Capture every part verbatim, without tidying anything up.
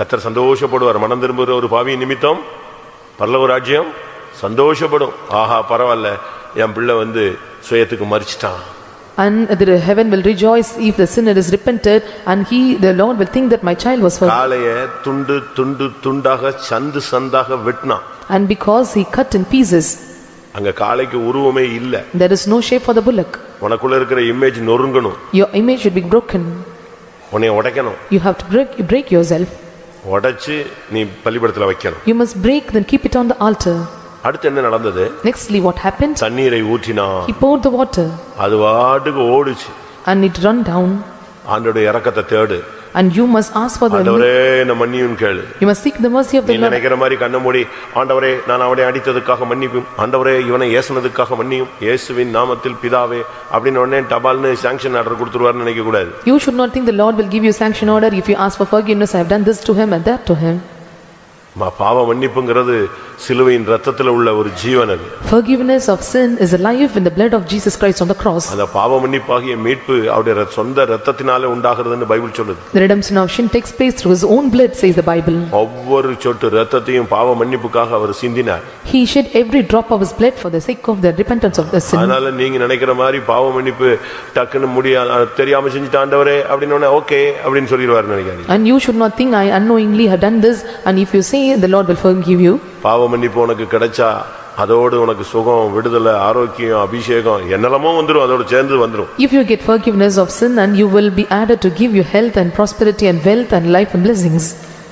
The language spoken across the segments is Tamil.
கர்த்தர் சந்தோஷப்படுவார். மனம் திரும்புகிற ஒரு பாவி நிமித்தம் பரலோக ராஜ்யம் சந்தோஷப்படும். ஆஹா பரவாயில்ல, என் பிள்ளை வந்து சுயத்துக்கு மரிச்சிட்டான். And the heaven will rejoice if the sinner is repented, and he, the Lord, will think that my child was forgiven. காளையை துண்டு துண்டு துண்டாக சந்து சந்தாக வெட்டினான். And because he cut in pieces. அங்க காளைக்கு உருவமே இல்ல. There is no shape for the bullock. உனக்குள்ள இருக்கிற இமேஜ் நொறுங்கணும். Your image should be broken. உன்னை உடைக்கணும். You have to break, you break yourself. உடைச்சு நீ பலிபீடத்துல வைக்கணும். You must break, then keep it on the altar. அடுத்து என்ன நடந்தது? Nextly what happened? தண்ணீரை ஊற்றினான். He poured the water. அது வாட்டுக்கு ஓடுச்சு. And it run down. ஆண்டவருடைய இரக்கத்தை தேடு. And you must ask for the ஆண்டவரே என்ன மன்னியும் கேளு. You must seek the mercy of the Lord. நீ நினைக்கிற மாதிரி கண்ண மூடி ஆண்டவரே நான் அவனை அடித்ததுக்காக மன்னிப்பும், ஆண்டவரே இவனை ஏசுனதுக்காக மன்னியும், இயேசுவின் நாமத்தில் பிதாவே அப்படின உடனே டபால்னு சாங்க்ஷன் ஆர்டர் கொடுத்துருவார்னு நினைக்க கூடாது. You should not think the Lord will give you sanction order if you ask for forgiveness. I have done this to him and that to him. மா பாவ மன்னிப்புங்கிறது சிலுவையின் இரத்தத்தில் உள்ள ஒரு ஜீவன். அது forgiveness of sin is a life in the blood of Jesus Christ on the cross. அந்த பாவ மன்னிப்பாகிய மீட்பு அவருடைய சொந்த இரத்தத்தினாலே உண்டாகிறதுன்னு பைபிள் சொல்லுது. The redemption of sin takes place through his own blood, says the Bible. ஒவ்வொரு சொட்டு இரத்தத்தையும் பாவ மன்னிப்புக்காக அவர் சிந்தினார். He shed every drop of his blood for the sake of the repentance of the sin. அதனால நீங்க நினைக்கிற மாதிரி பாவ மன்னிப்பு டக்குன்னு முடியாது, தெரியாம செஞ்சிட்ட ஆண்டவரே அப்படினே ஓகே அப்படினு சொல்லிடுவார்னு நினைக்காதீங்க. And you should not think I unknowingly have done this, and if you say the Lord will forgive you. பாவ மன்னிப்பு உனக்கு கிடைச்சா அதோடு உனக்கு சுகம், விடுதலை, ஆரோக்கியம், அபிஷேகம் என்னெல்லாம் வந்துரும், அதோட சேர்ந்து வந்துரும். If you get forgiveness of sin, and you will be added to give you health and prosperity and wealth and life and blessings.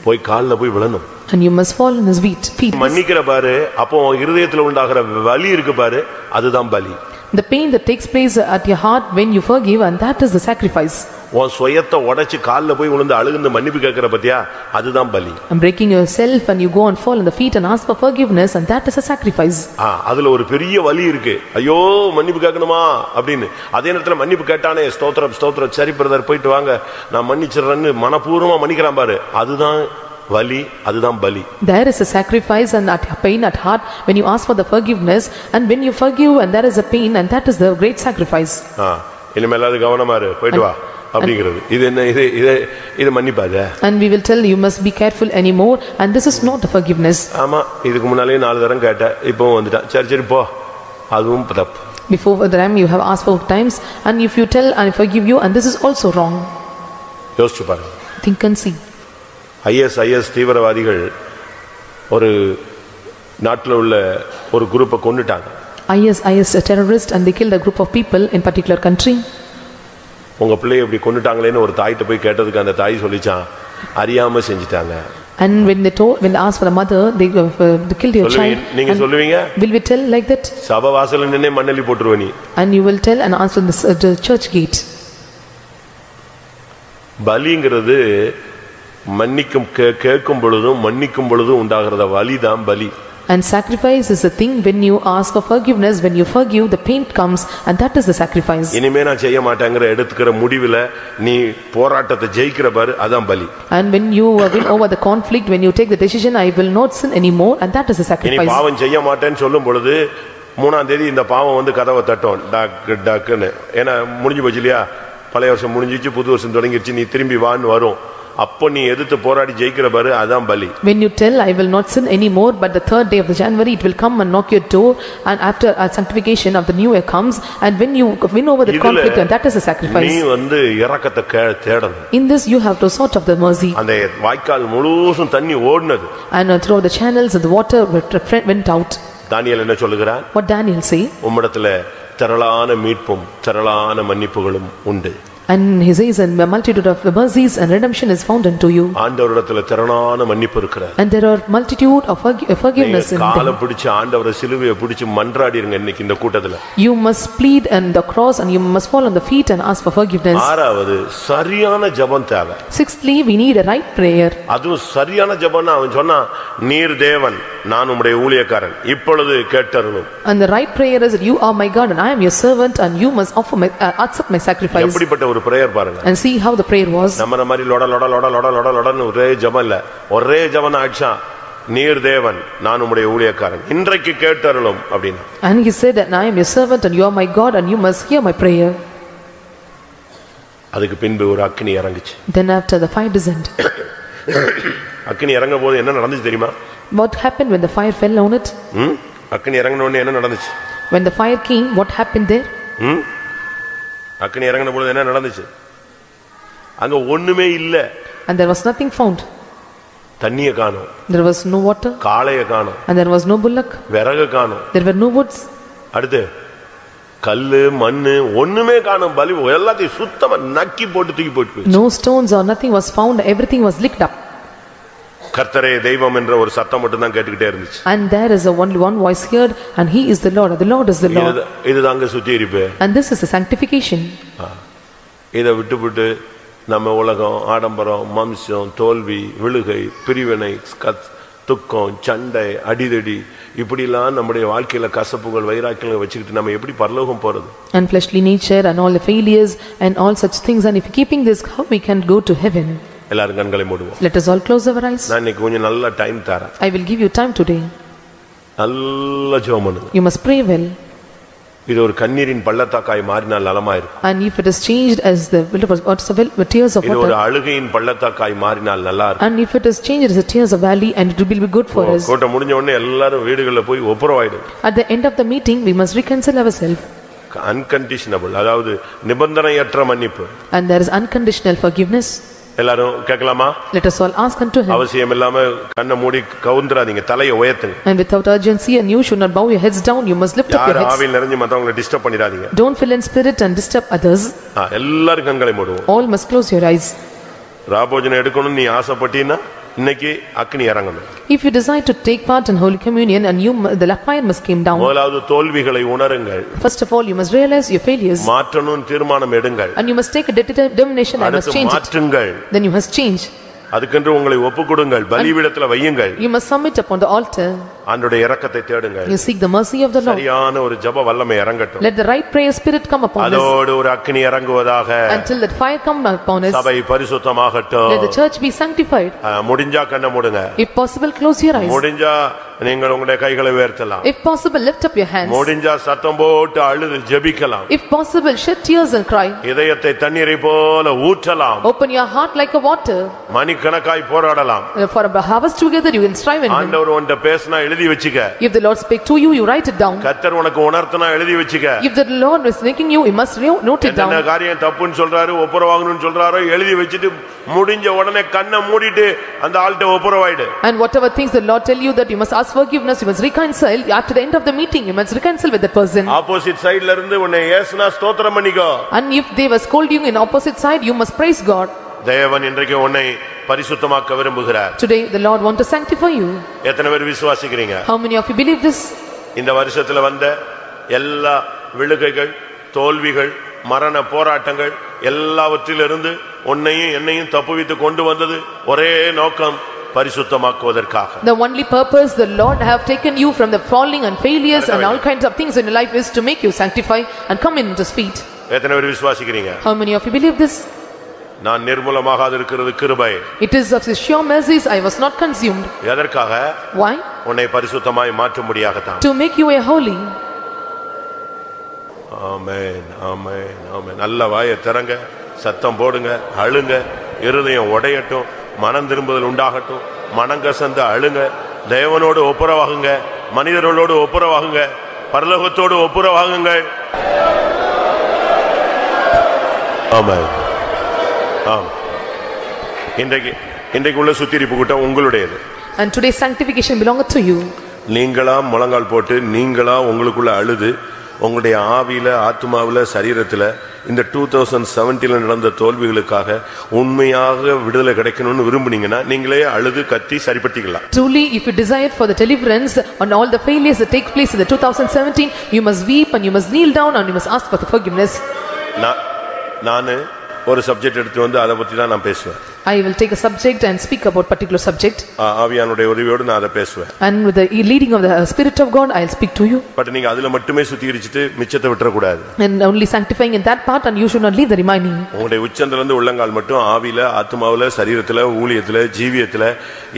போய் கால்ல போய் விழணும். And you must fall on his feet. மன்னிக்கிற பாரு, அப்போ இதயத்துல உண்டாகிற வலி இருக்கு பாரு, அதுதான் பலி. The pain that takes place at your heart when you forgive, and that is the sacrifice. உன் சுயத்தை உடைச்சு கால்ல போய் உழுந்து அழுகுந்து மன்னிப்பு கேட்கற பத்தியா, அதுதான் பலி. I'm breaking yourself and you go and fall on the feet and ask for forgiveness, and that is a sacrifice. ஆ அதுல ஒரு பெரிய வலி இருக்கு. ஐயோ மன்னிப்பு கேட்கணுமா அப்படின்னு. அதே நேரத்துல மன்னிப்பு கேட்டானே ஸ்தோத்திரம் ஸ்தோத்திரம், சரி பிரதர் போயிட்டு வாங்க நான் மன்னிச்சறேன்னு மனப்பூர்வமா மன்னிக்கிறான் பாரு, அதுதான் வலி, அதுதான் பலி. There is a sacrifice and that pain at heart when you ask for the forgiveness, and when you forgive and there is a pain, and that is the great sacrifice. ஆ இனிமேலாவது கவனமா இரு, போயிட்டு வா அப்படிங்கிறது. இது என்ன, இது இது மன்னிப்பாதே. And we will tell you must be careful anymore, and this is not the forgiveness. ஆமா இதுக்கு முன்னாலே நாலு தரம் கேட்ட, இப்போ வந்துட்டா சரி சரி போ, அதுவும் தப்பு. Before the time you have asked four times, and if you tell I forgive you, and this is also wrong. யோசிச்சு பாருங்க. Think and see. I S I S தீவிரவாதிகள் ஒரு நாட்டில் உள்ள ஒரு குரூப்பை கொன்னுட்டாங்க. I S I S a terrorist, and they killed a group of people in particular country. உங்க பிள்ளையை இப்படி கொன்னுட்டாங்களேன்னு ஒரு தாயிட்ட போய் கேட்டதுக்கு அந்த தாய் சொல்லிச்சான் அறியாம செஞ்சிட்டாங்க. And when they told, when they asked for the mother, they, uh, they killed your child. நீங்க சொல்லுவீங்க will we tell like that? சபை வாசல்ல நின்னே மண்ணெலி போடுறவ நீ. And you will tell and answer the, uh, the church gate. பலிங்கிறது மன்னிக்கும் கேட்கும் பொழுதும் மன்னிக்கும் பொழுதும் உண்டாகிறத வலிதான் பலி. And sacrifice is a thing when you ask for forgiveness, when you forgive the pain comes, and that is the sacrifice. இனிமே நான் செய்ய மாட்டேங்கற எடுத்துக்கிற முடிவுல நீ போராட்டத்தை ஜெயிக்கிற பாரு, அதான் பலி. And when you win over the conflict, when you take the decision I will not sin anymore, and that is the sacrifice. நீ பாவம் செய்ய மாட்டேன்னு சொல்லும் பொழுது மூணாம் தேதி இந்த பாவம் வந்து கதவை தட்டும் டக் டக்னு. ஏனா முடிஞ்சு போச்சு இல்லையா, பழைய வருஷம் முடிஞ்சிச்சு புது வருஷம் தொடங்கிடுச்சு, நீ திரும்பி வான்னு வரும். அப்போ நீ எதிர்த்து போராடி ஜெயிக்கிற பாரு, அதான் பலி. When you tell I will not sin anymore, but the third day of the January it will come and knock your door, and after a sanctification of the new year comes, and when you win over the conflict, and that is a sacrifice. நீ வந்து இரக்கத்தை தேடணும். In this you have to sort of the mercy. அந்த வாய்க்கால் முழுசும் தண்ணி ஓடுனது. And through the channels the water went out. தானியேல் என்ன சொல்கிறார்? What Daniel say? உம்மிடத்திலே திரளான மீட்பும் திரளான மன்னிப்புகளும் உண்டு. And he says and a multitude of mercies and redemption is found unto you. ஆண்டவரிடத்திலே திரளான மன்னிப்பு இருக்கிறது. And there are multitude of forgiveness in him. காலை பிடிச்சு ஆண்டவரை சிலுவையை பிடிச்சு மன்றாடிடுங்க இன்னைக்கு இந்த கூட்டத்துல. You must plead and the cross, and you must fall on the feet and ask for forgiveness. ஆறாவது சரியான ஜெபம் தேவை. Sixthly we need a right prayer. அது சரியான ஜெபம்னா அவன் சொன்னா நீர் தேவன் நான் உம்முடைய ஊழியக்காரன் இப்பொழுது கேட்டருளும். And the right prayer is that you are my God and I am your servant, and you must offer my uh, accept my sacrifice. எப்படிப்பட்ட ஒரு பிரேயர் பாருங்க. And see how the prayer was. நம்ம மாதிரி லோட லோட லோட லோட லோட லோடன்னு ஒரே ஜெபம் இல்ல, ஒரே ஜெபம் ஆச்சா நீர் தேவன் நான் உம்முடைய ஊழியக்காரன் இன்றைக்கு கேட்டருளும் அப்படினா. And he said that I am your servant and you are my God and you must hear my prayer. அதுக்கு பின்பு ஒரு அக்கினி இறங்குச்சு. Then after the fire descended. அக்கினி இறங்கும் போது என்ன நடந்துச்சு தெரியுமா? What happened when the fire fell on it? ம் அக்கினி இறங்கின உடனே என்ன நடந்துச்சு? When the fire came, what happened there? ம் அக்கினி இறங்கின போது என்ன நடந்துச்சு? அங்க ஒண்ணுமே இல்ல. And there was nothing found. தண்ணியே காணோம். There was no water. காளையே காணோம். And there was no bullock. விறகு காணோம். There were no woods. அடுத்து கல்லு மண்ணு ஒண்ணுமே காணோம். பலி எல்லாத்தையும் சுத்தமா நக்கி போட்டு தூக்கி போட்டு. No stones or nothing was found. Everything was licked up. கர்த்தரே தெய்வம் என்ற ஒரு சத்தம் மட்டும் தான் கேட்டுக்கிட்டே இருந்துச்சு. And there is a only one voice heard, and he is the Lord. The Lord is the Lord. இதுதாங்க சுத்திகரிப்பு. And this is the sanctification. இத விட்டுவிட்டு நம்ம உலகம் ஆடம்பரம் மாம்சம் தோல்வி விழுகை பிரிவினை துக்கம் சண்டை அடிதடி இப்படிலாம் நம்முடைய வாழ்க்கையில கசப்புகள் வைராக்கியங்களை வச்சுக்கிட்டு நம்ம எப்படி பரலோகம் போறது? And fleshly nature and all the failures and all such things, and if we keeping this, how we can go to heaven? எல்லாரும் கண்களை மூடுவோம். Let us all close our eyes. நான் இன்னைக்கு கொஞ்சம் நல்ல டைம் தரேன். I will give you time today. நல்ல ஜெபம் பண்ணுங்க. You must pray well. இது ஒரு கண்ணீரின் பள்ளத்தாக்காய் மாறினால் நலமாயிருக்கும். And if it is changed as the tears of water, இது ஒரு அழுகையின் பள்ளத்தாக்காய் மாறினால் நல்லா இருக்கும். And if it is changed as the tears of valley, and it will be good for us. கோட்ட முடிஞ்ச உடனே எல்லாரும் வீடுகளல போய் ஒப்புரவாயிடு. At the end of the meeting, we must reconcile ourselves. Unconditional, அதாவது நிபந்தனையற்ற மன்னிப்பு. And there is unconditional forgiveness. எல்லாரும் கேட்கலாமா? Let us all ask unto him. அவசியம் இல்லாம கண்ணை மூடி கவுந்திராதீங்க, தலையை உயர்த்துங்க. And without urgency, and you should not bow your heads down, you must lift up your heads. ஆவியில் நிறைஞ்சு மத்தவங்களை டிஸ்டர்ப் பண்ணிராதீங்க. Don't fill in spirit and disturb others. எல்லாரும் கண்களை மூடுவோம். All must close your eyes. ராபோஜனை எடுக்கணும் நீ ஆசைப்பட்டீன்னா இன்னைக்கு அக்கினி இறங்கணும். If you decide to take part in Holy Communion, and you the fire must come down. முதலாவது தோல்விகளை உணருங்கள். First of all, you must realize your failures. மாற்றணும் தீர்மானம் எடுங்கள். And you must take a determination and must change. மாற்றுங்கள். Then you must change. அதுக்கென்று உங்களை ஒப்புக்கொடுங்கள், பலிபீடத்திலே வையுங்கள். You must submit upon the altar. ஆண்டவருடைய இரக்கத்தை தேடுங்கள். You seek the mercy of the Lord. சரியான ஒரு ஜெப வல்லமை இறங்கட்டும். Let the right prayer spirit come upon us. அதோடு ஒரு அக்கினி இறங்குவதாக. Until that fire come upon us. சபை பரிசுத்தமாகட்டும். Let the church be sanctified. முடிஞ்சா கண்ணை மூடுங்க. If possible, close your eyes. முடிஞ்சா நீங்கள் உங்களுடைய கைகளை உயர்த்தலாம். If possible, lift up your hands. முடிஞ்சா சத்தம் போட்டு அழுது ஜெபிக்கலாம். If possible, shed tears and cry. இதயத்தை தண்ணீரை போல ஊற்றலாம். Open your heart like a water. மணிக்கணக்காய் போராடலாம். For a harvest together, you can strive in him. ஆண்டவர் உன்கிட்ட பேசினா எழுதி வச்சுக்க. If the Lord speak to you, you write it down. கர்த்தர் உனக்கு உணர்த்தனா எழுதி வச்சுக்க. If the Lord is making you, you must note it down. என்ன காரியம் தப்புன்னு சொல்றாரு, ஒப்புரவாங்கணும்னு சொல்றாரு, எழுதி வச்சிட்டு முடிஞ்ச உடனே கண்ணை மூடிட்டு அந்த ஆள்ட்ட ஒப்புரவாயிடு. And whatever things the Lord tell you that you must ask forgiveness, you must reconcile. After the end of the meeting, you must reconcile with the person. Opposite side ல இருந்து உன்னை ஏசுனா ஸ்தோத்திரம் பண்ணிக்கோ. And if they were scolding in opposite side, you must praise God. தேவன் இன்றைக்கு உன்னை பரிசுத்தமாக்க விரும்புகிறார். Today the Lord want to sanctify you. எத்தனை பேர் விசுவாசிக்கிறீங்க? How many of you believe this? இந்த வருஷத்துல வந்த எல்லா விழுகைகள், தோல்விகள், மரண போராட்டங்கள் எல்லாவற்றிலிருந்து உன்னையும் என்னையும் தப்புவித்து கொண்டு வந்தது ஒரே நோக்கம், பரிசுத்தமாக்குவதற்காக. The only purpose the Lord have taken you from the falling and failures and all kinds of things in your life is to make you sanctify and come into his feet. எத்தனை பேர் விசுவாசிக்கிறீங்க? How many of you believe this? நான் நிர்மூலமாக இருக்கிறது கிருபை. It is of his sure mercies I was not consumed. எதற்காக? Why? உன்னை பரிசுத்தமாய் மாற்றும்படியாக தான். To make you a holy. Amen. Amen. Amen. நல்ல வாயை திறங்க, சத்தம் போடுங்க, அழுங்க, இருதயம் உடையட்டும், மனம் திரும்புதல் உண்டாகட்டும், மனங்கசந்து அழுங்க, தேவனோடு ஒப்புரவாகுங்க, மனிதர்களோடு ஒப்புரவாகுங்க, பரலோகத்தோடு ஒப்புரவாகுங்கள். ஆமென். இன்றைக்கு இன்றைக்கு உள்ள சுத்திகரிப்பு கூட்டம் உங்களுடையது. And today's sanctification belongs to you. நீங்களா முழங்கால் போட்டு நீங்களா உங்களுக்குள்ள அழுது உங்களுடைய ஆவியில ஆத்மாவில சரீரத்துல இந்த twenty seventeen நடந்த தோல்விகளுக்காக உண்மையாக விடுதலை கிடைக்கணும்னு விரும்புனீங்கன்னா நீங்களே அழுது கத்தி சரிபடுத்திக்கலாம். Truly, if you desire for the deliverance on all the failures that take place in the twenty seventeen, you must weep and you must kneel down and you must ask for the forgiveness. நான் ஒரு சப்ஜெக்ட் எடுத்து வந்து அத பத்தி தான் நான் பேசுவேன். I will take a subject and speak about particular subject. ஆவியானுடைய உதவியோடு நான் அத பேசுவேன். And with the leading of the Spirit of God, I'll speak to you. But நீங்க அதுல மட்டுமே சுத்திகரிச்சிட்டு மிச்சத்தை விட்டற கூடாது. And only sanctifying in that part, and you should not leave the remaining. உங்களுடைய உச்சந்தல இருந்து உள்ளங்கால் மட்டும் ஆவியில, ஆத்துமாவில, சரீரத்தில, ஊழியத்தில, ஜீவியத்தில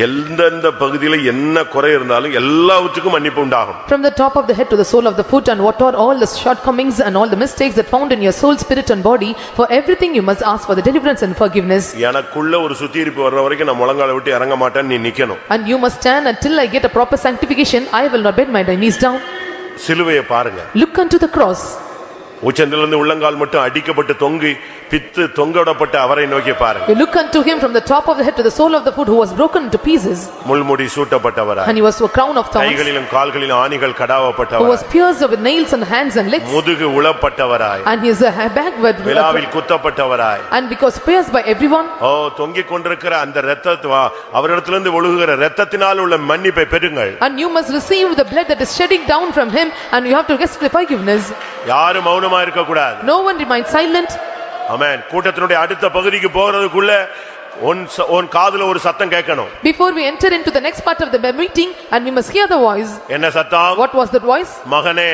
எந்தெந்த பகுதியில என்ன குறை இருந்தாலும் எல்லாவற்றுக்கும் மன்னிப்பு உண்டாகும். From the top of the head to the sole of the foot, and what are all the shortcomings and all the mistakes that found in your soul, spirit and body, for everything you must ask for the deliverance and forgiveness. எனக்குள்ள ஒரு சுத்திகரிப்பு வர்ற வரைக்கும் நான் முழங்கால விட்டு இறங்க மாட்டேன், நீ நிக்கணும். And you must stand until I get a proper sanctification. I will not bend my knees down. சிலுவையை பாருங்க. Look unto the cross. உச்சந்திலிருந்து உள்ளங்கால் மட்டும் அடிக்கப்பட்டு தொங்கி பித்து தொங்கவிடப்பட்ட அவரை நோக்கி பாருங்க. You look unto him from the top of the head to the sole of the foot who was broken into pieces. முள்முடி சூட்டப்பட்டவர். And he was a crown of thorns. கைகளிலும் கால்களிலும் ஆணிகள் கடாவப்பட்டவர். Who was pierced with nails and hands and legs. முதுகு உலப்பட்டவராய். And he is a backward. விலாவில் குத்தப்பட்டவராய். And because pierced by everyone. ஓ தொங்கிக் கொண்டிருக்கிற அந்த இரத்தத்தை அவரிடத்திலிருந்து ஒழுகுகிற இரத்தத்தினால் உள்ள மன்னிப்பை பெறுங்கள். And you must receive the blood that is shedding down from him and you have to receive forgiveness. யாரும் மௌனமா இருக்க கூடாது. No one remain silent. Amen. கூட்டத்தினுடைய அடுத்த பகுதிக்கு போகிறதுக்குள்ள ஒன் ஒன் காதுல ஒரு சத்தம் கேட்கணும். Before we enter into the next part of the meeting and we must hear the voice. என்ன சத்தம்? What was that voice? மகனே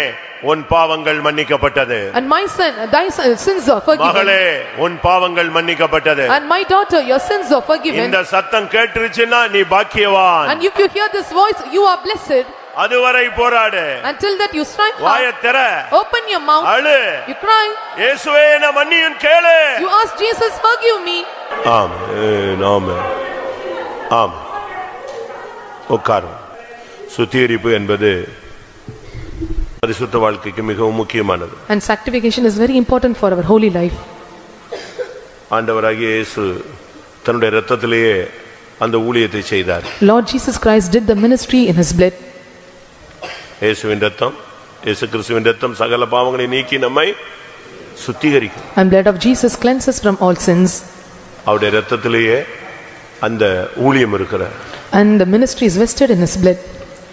உன் பாவங்கள் மன்னிக்கப்பட்டது. And my son thy sins are forgiven. மகளே உன் பாவங்கள் மன்னிக்கப்பட்டது. And my daughter your sins are forgiven. இந்த சத்தம் கேட்றிச்சினா நீ பாக்கியவான். And if you hear this voice you are blessed. அதுவரை போராடு. Until that you strive hard. வாயை திற. Open your mouth. அழு. You cry. இயேசுவே என்னை மன்னியும் கேளு. You ask Jesus forgive me. ஆமென். ஆமென். ஆமென். உட்காரு. சுத்திகரிப்பு என்பது பரிசுத்த வாழ்க்கைக்கு மிகவும் முக்கியமானது. And sanctification is very important for our holy life. ஆண்டவராகிய இயேசு தன்னுடைய இரத்தத்திலேயே அந்த ஊழியத்தை செய்தார். Lord Jesus Christ did the ministry in his blood. இயேசுவின் இரத்தம், இயேசு கிறிஸ்துவின் இரத்தம் சகல பாவங்களை நீக்கி நம்மை சுத்திகரிக்கும். And blood of Jesus cleanses from all sins. அவருடைய இரத்தத்திலேயே அந்த ஊழியம் இருக்கிறது. And the ministry is vested in his blood.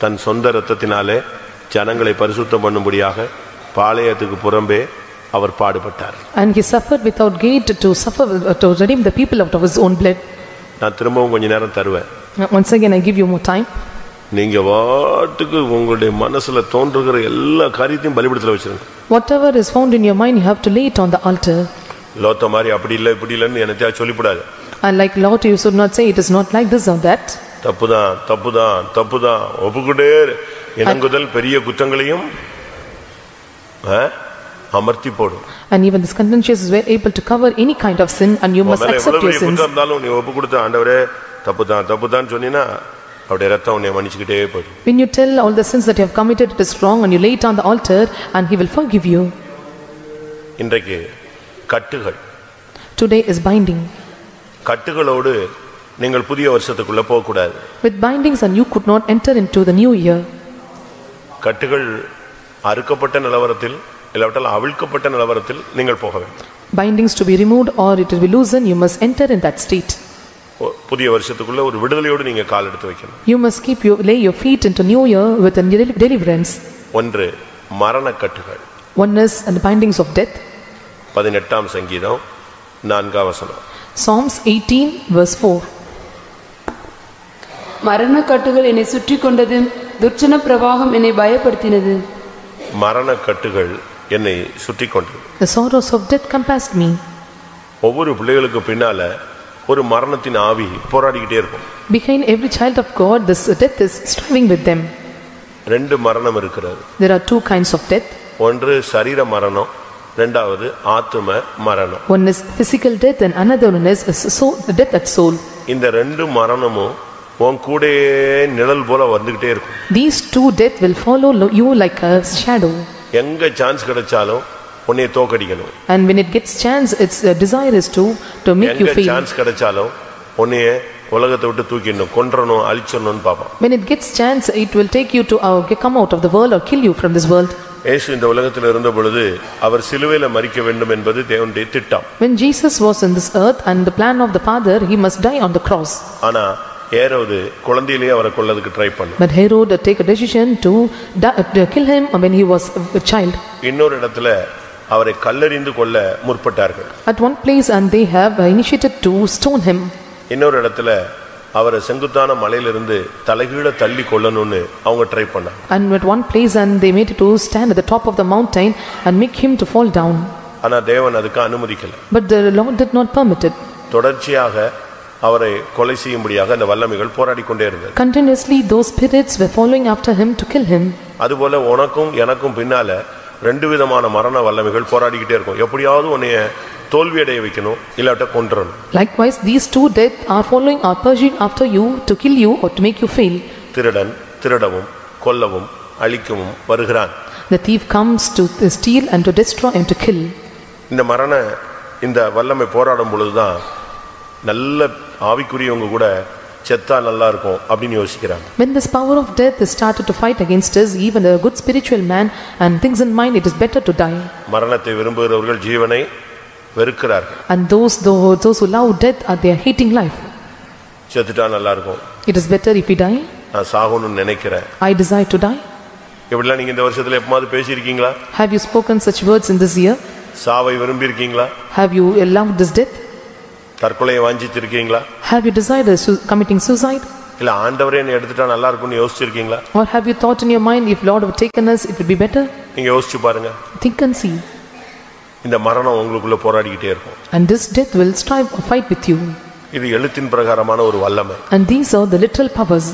தன் சொந்த இரத்தத்தினாலே ஜனங்களை பரிசுத்தம் பண்ணும்படியாக பாளையத்துக்கு புறம்பே அவர் பாடுபட்டார். And he suffered without guilt to suffer to redeem the people out of his own blood. நான் திரும்பவும் கொஞ்ச நேரம் தருவேன். Once again I give you more time. நீங்க வாட்டுக்கு உங்களுடைய மனசுல தோன்றுகிற எல்லா காரியத்தையும் பலிபீடத்துல வச்சிருங்க. Whatever is found in your mind you have to lay it on the altar. லோத்த மாதிரி அப்படி இல்ல இப்படி இல்லன்னு என்னதா சொல்லிப்படாத. And like Lot you should not say it is not like this or that. தப்புதா தப்புதா தப்புதா ஒப்புக்குடே இனங்குதல் பெரிய குற்றங்களையும் அமர்த்தி போடும். And even this contentious is well able to cover any kind of sin and you must accept your sins. நீ ஒப்பு கொடுத்த ஆண்டவரே தப்புதா தப்புதான்னு சொன்னினா அவருடைய இரத்தம் உன்னை மன்னிச்சிட்டே போடும். When you tell all the sins that you have committed it is wrong and you lay it on the altar and he will forgive you. இன்றைக்கு கட்டுகள். Today is binding. கட்டுகளோடு நீங்கள் புதிய வருஷத்துக்குள்ள போக கூடாது. With bindings and you could not enter into the new year. கட்டுகள் அறுக்கப்பட்ட நிலவரத்தில் இல்லாவிட்டால் அவிழ்க்கப்பட்ட நிலவரத்தில் நீங்கள் போக வேண்டும். Bindings to be removed or it will be loosened you must enter in that state. புதிய வருஷத்துக்குள்ள ஒரு விடுதலையோடு நீங்க கால் எடுத்து வைக்கணும். You must keep your lay your feet into new year with a deliverance. ஒன்று மரண கட்டுகள். One is the bindings of death. பதினெட்டாம் ஆம் சங்கீதம் நான்காவது வசனம். Psalms eighteen verse four. மரண கட்டுகள் என்னை சுற்றி கொண்டது, துர்ச்சன பிரவாகம் என்னை பயப்படுத்தினது. மரண கட்டுகள் என்னை சுற்றி கொண்டது. The sorrows of death compassed me. ஒவ்வொரு பிள்ளைகளுக்கு பின்னால ஒரு மரணத்தின் ஆவி போராடிக்கிட்டே இருக்கும். Behind every child of God this death is striving with them. ரெண்டு மரணம் இருக்குது. There are two kinds of death. ஒன்று சரீர மரணம், இரண்டாவது ஆத்தும மரணம். One is physical death and another one is soul death at soul. இந்த ரெண்டு மரணமும் உன் கூடே நிழல் போல வந்துக்கிட்டே இருக்கும். These two death will follow you like a shadow. எங்க சான்ஸ் கிடைச்சாலும் உன்னை தோக்கடிக்கணும். And when it gets chance its desire is to to make you feel. எங்க சான்ஸ் கிடைச்சாலும் உன்னை உலகத்தை விட்டு தூக்கிடணும், கொன்றணும், அழிச்சறணும்னு பாப்பா. When it gets chance it will take you to uh, come out of the world or kill you from this world. இயேசு இந்த உலகத்தில் இருந்த பொழுது அவர் சிலுவையில மரிக்க வேண்டும் என்பது தேவனுடைய திட்டம். When Jesus was in this earth and the plan of the Father he must die on the cross. ஆனா ஏரோது குழந்தையிலே அவரை கொல்றதுக்கு ட்ரை பண்ணான். But Herod took a decision to kill him when he was a child. இன்னொரு இடத்துல அவரை கல்லெறிந்து கொல்ல முற்பட்டார்கள். At one place and they have initiated to stone him. இன்னொரு இடத்துல அவரை செங்குத்தான மலையிலிருந்து தலைகீழ தள்ளி கொல்லணும்னு அவங்க ட்ரை பண்ணாங்க. And at one place and they made it to stand at the top of the mountain and make him to fall down. ஆனா தேவன் அதுக்கு அனுமதிக்கல. But the Lord did not permit it. தொடர்ச்சியாக அவரை கொலை செய்யும்படியாக அந்த வல்லமைகள் போராடி கொண்டே இருந்தது. Continuously those spirits were following after him to kill him. அதுபோல உனக்கும் எனக்கும் பின்னால ரெண்டு விதமான மரண வல்லமைகள் போராடிக்கிட்டே இருக்கும். எப்படியாவது உன்னை തോൽവിയടയ വെക്കുന്നു ഇല്ലാട്ട കൊണ്ടരണം. Likewise these two death are following or pursuing after you to kill you or to make you fail. തിരടൻ തിരടവും കൊല്ലവും അളിക്കും വരുகிறான். The thief comes to steal and to destroy and to kill. இந்த மரண இந்த வல்லமை போராடும் பொழுது தான் நல்ல ஆவிக்குரியவங்க கூட செத்தா நல்லா இருக்கும் அப்படினு யோசிக்கிறாங்க. When this power of death is started to fight against us, even a good spiritual man and thinks in mind it is better to die. மரணத்தை விரும்புகிறவர்கள் ஜீவனை வெறுக்கிறார்கள். And those those, those who love death are they are hating life. செத்துட்டா நல்லா இருக்கும். It is better if we die. நான் சாகணும்னு நினைக்கிறேன். I desire to die. எப்படிலாம் நீங்க இந்த வருஷத்துல எப்பமாவது பேசியிருக்கீங்களா? Have you spoken such words in this year? சாவை விரும்பியிருக்கீங்களா? Have you loved this death? தற்கொலை வாஞ்சிச்சிருக்கீங்களா? Have you desired committing suicide? இல்ல ஆண்டவரே என்ன எடுத்துட்டா நல்லா இருக்கும்னு யோசிச்சிருக்கீங்களா? Or have you thought in your mind if Lord would taken us it would be better? நீங்க யோசிச்சு பாருங்க. Think and see. இந்த மரணம் உங்களுக்குள்ள போராடிக்கிட்டே இருக்கும். And this death will strive or fight with you. இது எழுத்தின் பிரகாரமான ஒரு வல்லமை. And these are the literal powers.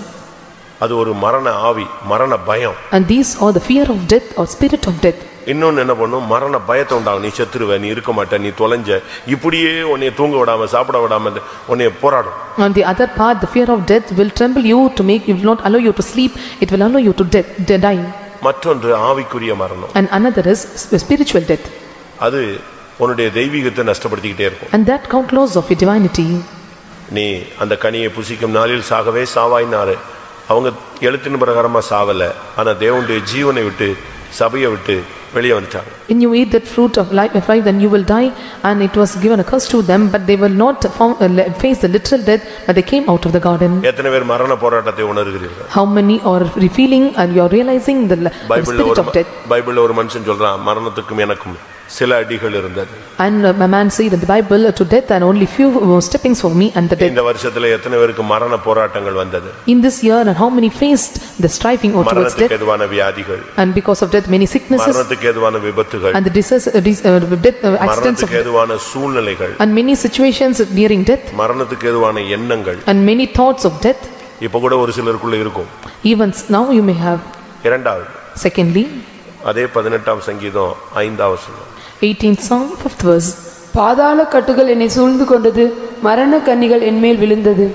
அது ஒரு மரண ஆவி, மரண பயம். And these are the fear of death or spirit of death. இன்னொன்னு என்ன பண்ணும்? மரண பயத்தை உண்டாகும். நீ செத்துருவே, நீ இருக்க மாட்டே, நீ தொலைஞ்ச, இப்படியே உன்னை தூங்க விடாம சாப்பிட விடாம உன்னை போராடும். On the other part the fear of death will tremble you to make you will not allow you to sleep, it will allow you to death, die. மற்றொன்று ஆவிக்குரிய மரணம். And another is spiritual death. அது உன்னுடைய தெய்வீகத்தை நஷ்டப்படுத்திக்கிட்டே இருக்கும். And that count loss of your divinity. நீ அந்த கனியை புசிக்கும் நாளில் சாகவே சாவாயினாரே. அவங்க எழுத்தின் பிரகாரமா சாவல, ஆனா தேவனுடைய ஜீவனை விட்டு சபையை விட்டு வெளியே வந்துட்டாங்க. In you eat that fruit of life if life then you will die and it was given a curse to them but they will not face the literal death but they came out of the garden. எத்தனை பேர் மரண போராட்டத்தை உணர்கிறீர்கள்? How many are feeling and you are realizing the, the spirit of death? பைபிள்ல ஒரு மனுஷன் சொல்றான் மரணத்துக்கும் எனக்கும் சில அடிகள் இருந்தது. And a man said in the Bible to death and only few steppings for me and the death. இந்த வருஷத்துல எத்தனை பேருக்கு மரண போராட்டங்கள் வந்தது? In this year and how many faced the striving or towards death? மரணத்துக்கு எதிரான வியாதிகள். And because of death many sicknesses. மரணத்துக்கு எதிரான விபத்துகள். And the diseases death uh, accidents of எதிரான சூழ்நிலைகள். And many situations nearing death. மரணத்துக்கு எதிரான எண்ணங்கள். And many thoughts of death. இப்ப கூட ஒரு சிலருக்குள்ள இருக்கும். Even now you may have. இரண்டாவது. Secondly அதே பதினெட்டாம் சங்கீதம் ஐந்தாவது வசனம். eighteenth Psalm fifth verse. பாதாள கட்டுகள் என்னை சூழ்ந்து கொண்டது, மரண கண்ணிகள் என் மேல் விழுந்தது.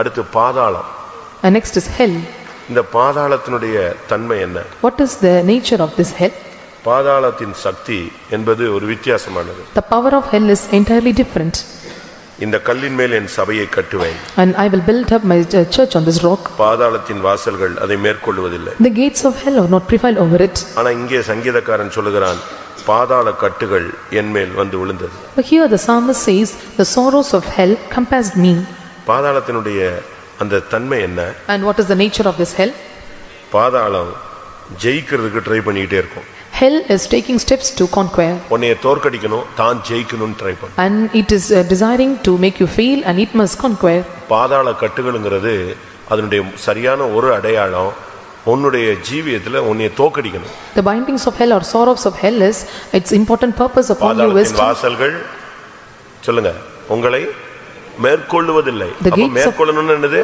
அடுத்து பாதாளம். And next is hell. இந்த பாதாளத்தினுடைய தன்மை என்ன? What is the nature of this hell? பாதாளத்தின் சக்தி என்பது ஒரு வித்தியாசமானது. The power of hell is entirely different. இந்த கல்லின் மேல் என் சபையை கட்டுவேன். And I will build up my church on this rock. பாதாளத்தின் வாசல்கள் அதை மேற்கொள்வதில்லை. The gates of hell are not prevail over it. ஆனா இங்கே சங்கீதக்காரன் சொல்லுகிறான் பாதாள கட்டுகள் என் மேல் வந்து விழுந்தது. But here the psalmist says the sorrows of hell compassed me. பாதாளத்தினுடைய அந்த தன்மை என்ன? And what is the nature of this hell? பாதாளம் ஜெயிக்கிறதுக்கு ட்ரை பண்ணிட்டே இருக்கும். Hell is taking steps to conquer. ஒன்னே தோற்கடிக்கணும், தான் ஜெயிக்கணும்னு ட்ரை பண்ணும். And it is uh, desiring to make you fail and it must conquer. பாதாள கட்டுகள்ங்கிறது அதனுடைய சரியான ஒரு அடையாளம் உன்னுடைய ஜீவியத்துல உன்னை தோற்கடிக்கணும். The bindings of hell or sorrows of hell is its important purpose upon you is பாதாளத்தின் வாசல்கள் சொல்லுங்க உங்களை மேற்கொள்வதில்லை. அப்ப மேற்கொள்ளணும்னா என்னது?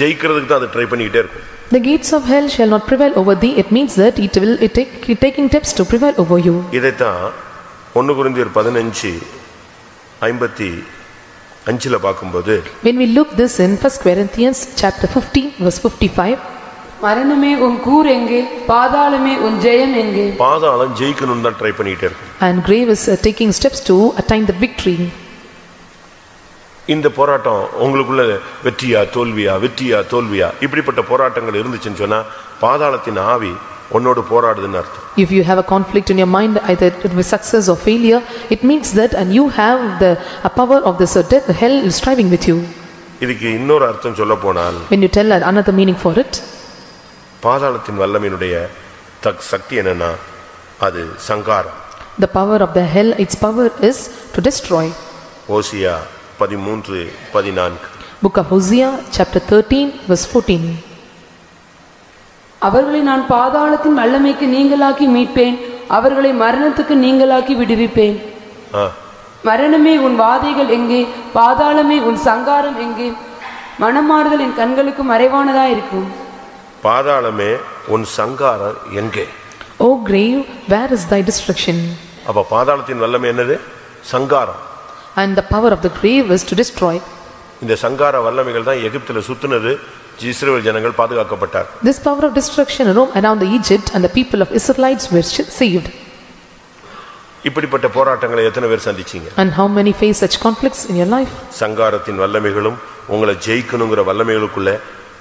ஜெயிக்கிறதுக்கு தான் அது ட்ரை பண்ணிட்டே இருக்கும். The gates of hell shall not prevail over thee. It means that it will it take it taking steps to prevail over you. இதைத்தான் ஒன்று கொரிந்தியர் பதினைந்து ஐம்பத்தி ஐந்து ல பாக்கும்போது when we look this in first Corinthians chapter fifteen verse fifty-five. மரணமே உன் கூர் எங்கே, பாதாளமே உன் ஜெயம் எங்கே? பாதாளம் ஜெயிக்கணும் தான் ட்ரை பண்ணிட்டே இருக்கு. And grave is uh, taking steps to attain the victory. இந்த போராட்டம் உங்களுக்குள்ள வெற்றியா தோல்வியா வெற்றியா தோல்வியா இப்படிப்பட்ட போராட்டங்கள் இருந்துச்சுன்னு சொன்னா பாதாளத்தின் ஆவி உன்னோடு போராடுதுன்னு அர்த்தம். If you have a conflict in your mind either it will be success or failure it means that and you have the a power of this uh, death hell is striving with you. இதுக்கு இன்னொரு அர்த்தம் சொல்ல போனால் when you tell another meaning for it பாதாளத்தின் வல்லமையினுடைய சக்தி என்னன்னா அது சங்காரம். The power of the hell its power is to destroy. ஓசியா பதிமூன்று பதினான்கு Book of Hosea chapter thirteen verse fourteen. அவர்களை நான் பாதாளத்தின் வல்லமைக்கு நீங்களாக்கி மீட்பேன், அவர்களை மரணத்துக்கு நீங்களாக்கி விடுவிப்பேன். மரணமே உன் வாதைகள் எங்கே, பாதாளமே உன் சங்காரம் எங்கே? மனமாறுதல் என் கண்களுக்கு மறைவானதா இருக்கும். பாதாளமே உன் சங்காரம் எங்கே? O grave where is thy destruction? அப்ப பாதாளத்தின் வல்லமை என்னது? சங்காரம். and the power of the grave is to destroy. இந்த சங்கார வல்லமைகள் தான் எகிப்திலே சுத்தினது. இஸ்ரவேல் ஜனங்கள் பாதுகாக்கப்பட்டார். This power of destruction roamed around the Egypt and the people of Israelites were saved. இப்படிப்பட்ட போராட்டங்களை எத்தனை பேர் சந்திச்சீங்க? And how many face such conflicts in your life? சங்காரத்தின் வல்லமைகளும் உங்களை ஜெயிக்கணும்ங்கற வல்லமைகளுக்குள்ள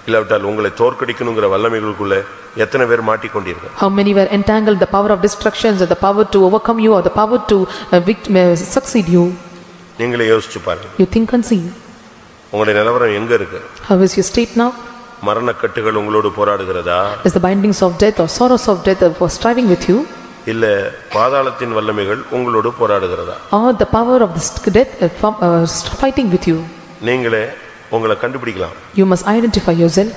இல்லாவிட்டால் உங்களை தோற்கடிக்கணும்ங்கற வல்லமைகளுக்குள்ள எத்தனை பேர் மாட்டி கொண்டீர்கள்? How many were entangled the power of destructions or the power to overcome you or the power to uh, victim, uh, succeed you? நீங்களே யோசிச்சு பாருங்க. You think and see. உங்களுடைய நிலவரம் எங்க இருக்கு? How is your state now? மரணக்கட்டுகள் உங்களோடு போராடுகிறதா? Is the bindings of death or sorrows of death are striving with you? இல்ல பாதாளத்தின் வல்லமைகள் உங்களோடு போராடுகிறதா? Or the power of this death uh, fighting with you? நீங்களே உங்களை கண்டுபிடிக்கலாம். You must identify yourself.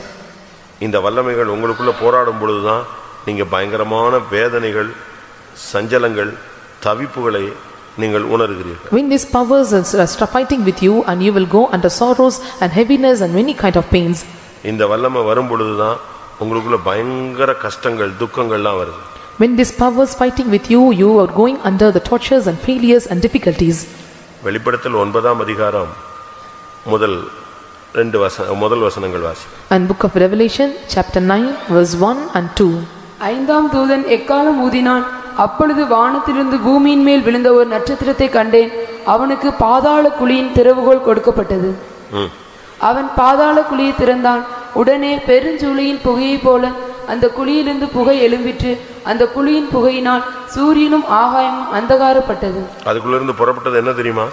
இந்த வல்லமைகள் உங்களுக்குள்ள போராடும் பொழுது தான் நீங்க பயங்கரமான வேதனைகள், சஞ்சலங்கள், தவிப்புகளை நீங்கள் உணர்கிறீர்கள். When these powers are fighting with you and you will go under sorrows and heaviness and many kind of pains. இந்த வல்லமை வரும் பொழுது தான் உங்களுக்குள்ள பயங்கர கஷ்டங்கள், துக்கங்கள்லாம் வருது. When these powers fighting with you, you are going under the tortures and failures and difficulties. வெளிப்படுத்தல் ஒன்பதாம் அதிகாரம் முதல் ரெண்டு வசன முதல் வசனங்கள் வாசி. And book of Revelation chapter nine verse one and two. ஐந்தாம் தூதன் எக்காளம் ஊதினான். அப்பொழுது வானத்திலிருந்து பூமியின் மேல் விழுந்த ஒரு நட்சத்திரத்தை கண்டேன். அவனுக்கு பாதாள குழியின் திறவுகோல் கொடுக்கப்பட்டது. அவன் பாதாள குழியை திறந்தான். உடனே பெருஞ்சூளியின் புகையை போல அந்த குழியிலிருந்து புகை எழும்பிற்று. அந்த குழியின் புகையினால் சூரியனும் ஆகாயமும் அந்தகாரப்பட்டது. அதுக்குள்ள இருந்து புறப்பட்டது என்ன தெரியுமா?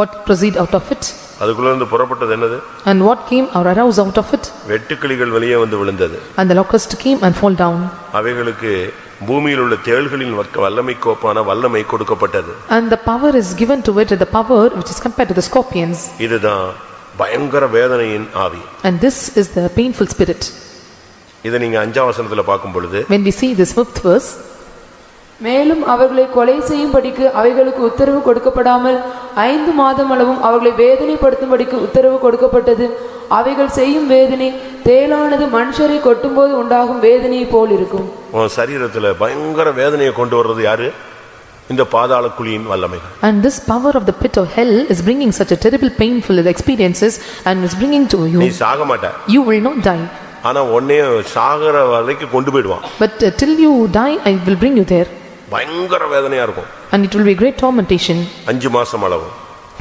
What proceed out of it? அதுக்குள்ள இருந்து புறப்பட்டது என்னது? And what came or arose out of it? வெட்டுக்கிளிகள் வெளியே வந்து விழுந்தது. And the locust came and fall down. அவைகளுக்கு பூமியில் உள்ள தேள்களின் வல்லமைக்கு ஒப்பான வல்லமை கொடுக்கப்பட்டது. And the power is given to it, the power which is compared to the scorpions. இதுதான் பயங்கர வேதனையின் ஆவி. And this is the painful spirit. இதை நீங்க அஞ்சாம் வசனத்துல பார்க்கும் பொழுது when we see this fifth verse, மேலும் அவர்களை கொலை செய்யும்படிக்கு அவைகளுக்கு உத்தரவு கொடுக்கப்படாமல் ஐந்து மாதம் அளவும் அவர்களை வேதனைப்படுத்தும்படிக்கு உத்தரவு கொடுக்கப்பட்டது. அவைகள் செய்யும் வேதனை தேளானது மனுஷரை கொட்டும்போது உண்டாகும் வேதனையை போல் இருக்கும். உன் சரீரத்துல பயங்கர வேதனையை கொண்டு வர்றது யாரு? இந்த பாதாள குழியின் வல்லமைகள். And this power of the pit of hell is bringing such a terrible painful experiences and is bringing to you. நீ சாக மாட்டாய். You will not die. ஆனா ஒண்ணே சாகற வரைக்கும் கொண்டு போய்டுவான். But uh, till you die I will bring you there. பயங்கர வேதனையா இருக்கும். And it will be great tormentation. அஞ்சு மாசம் அளவு.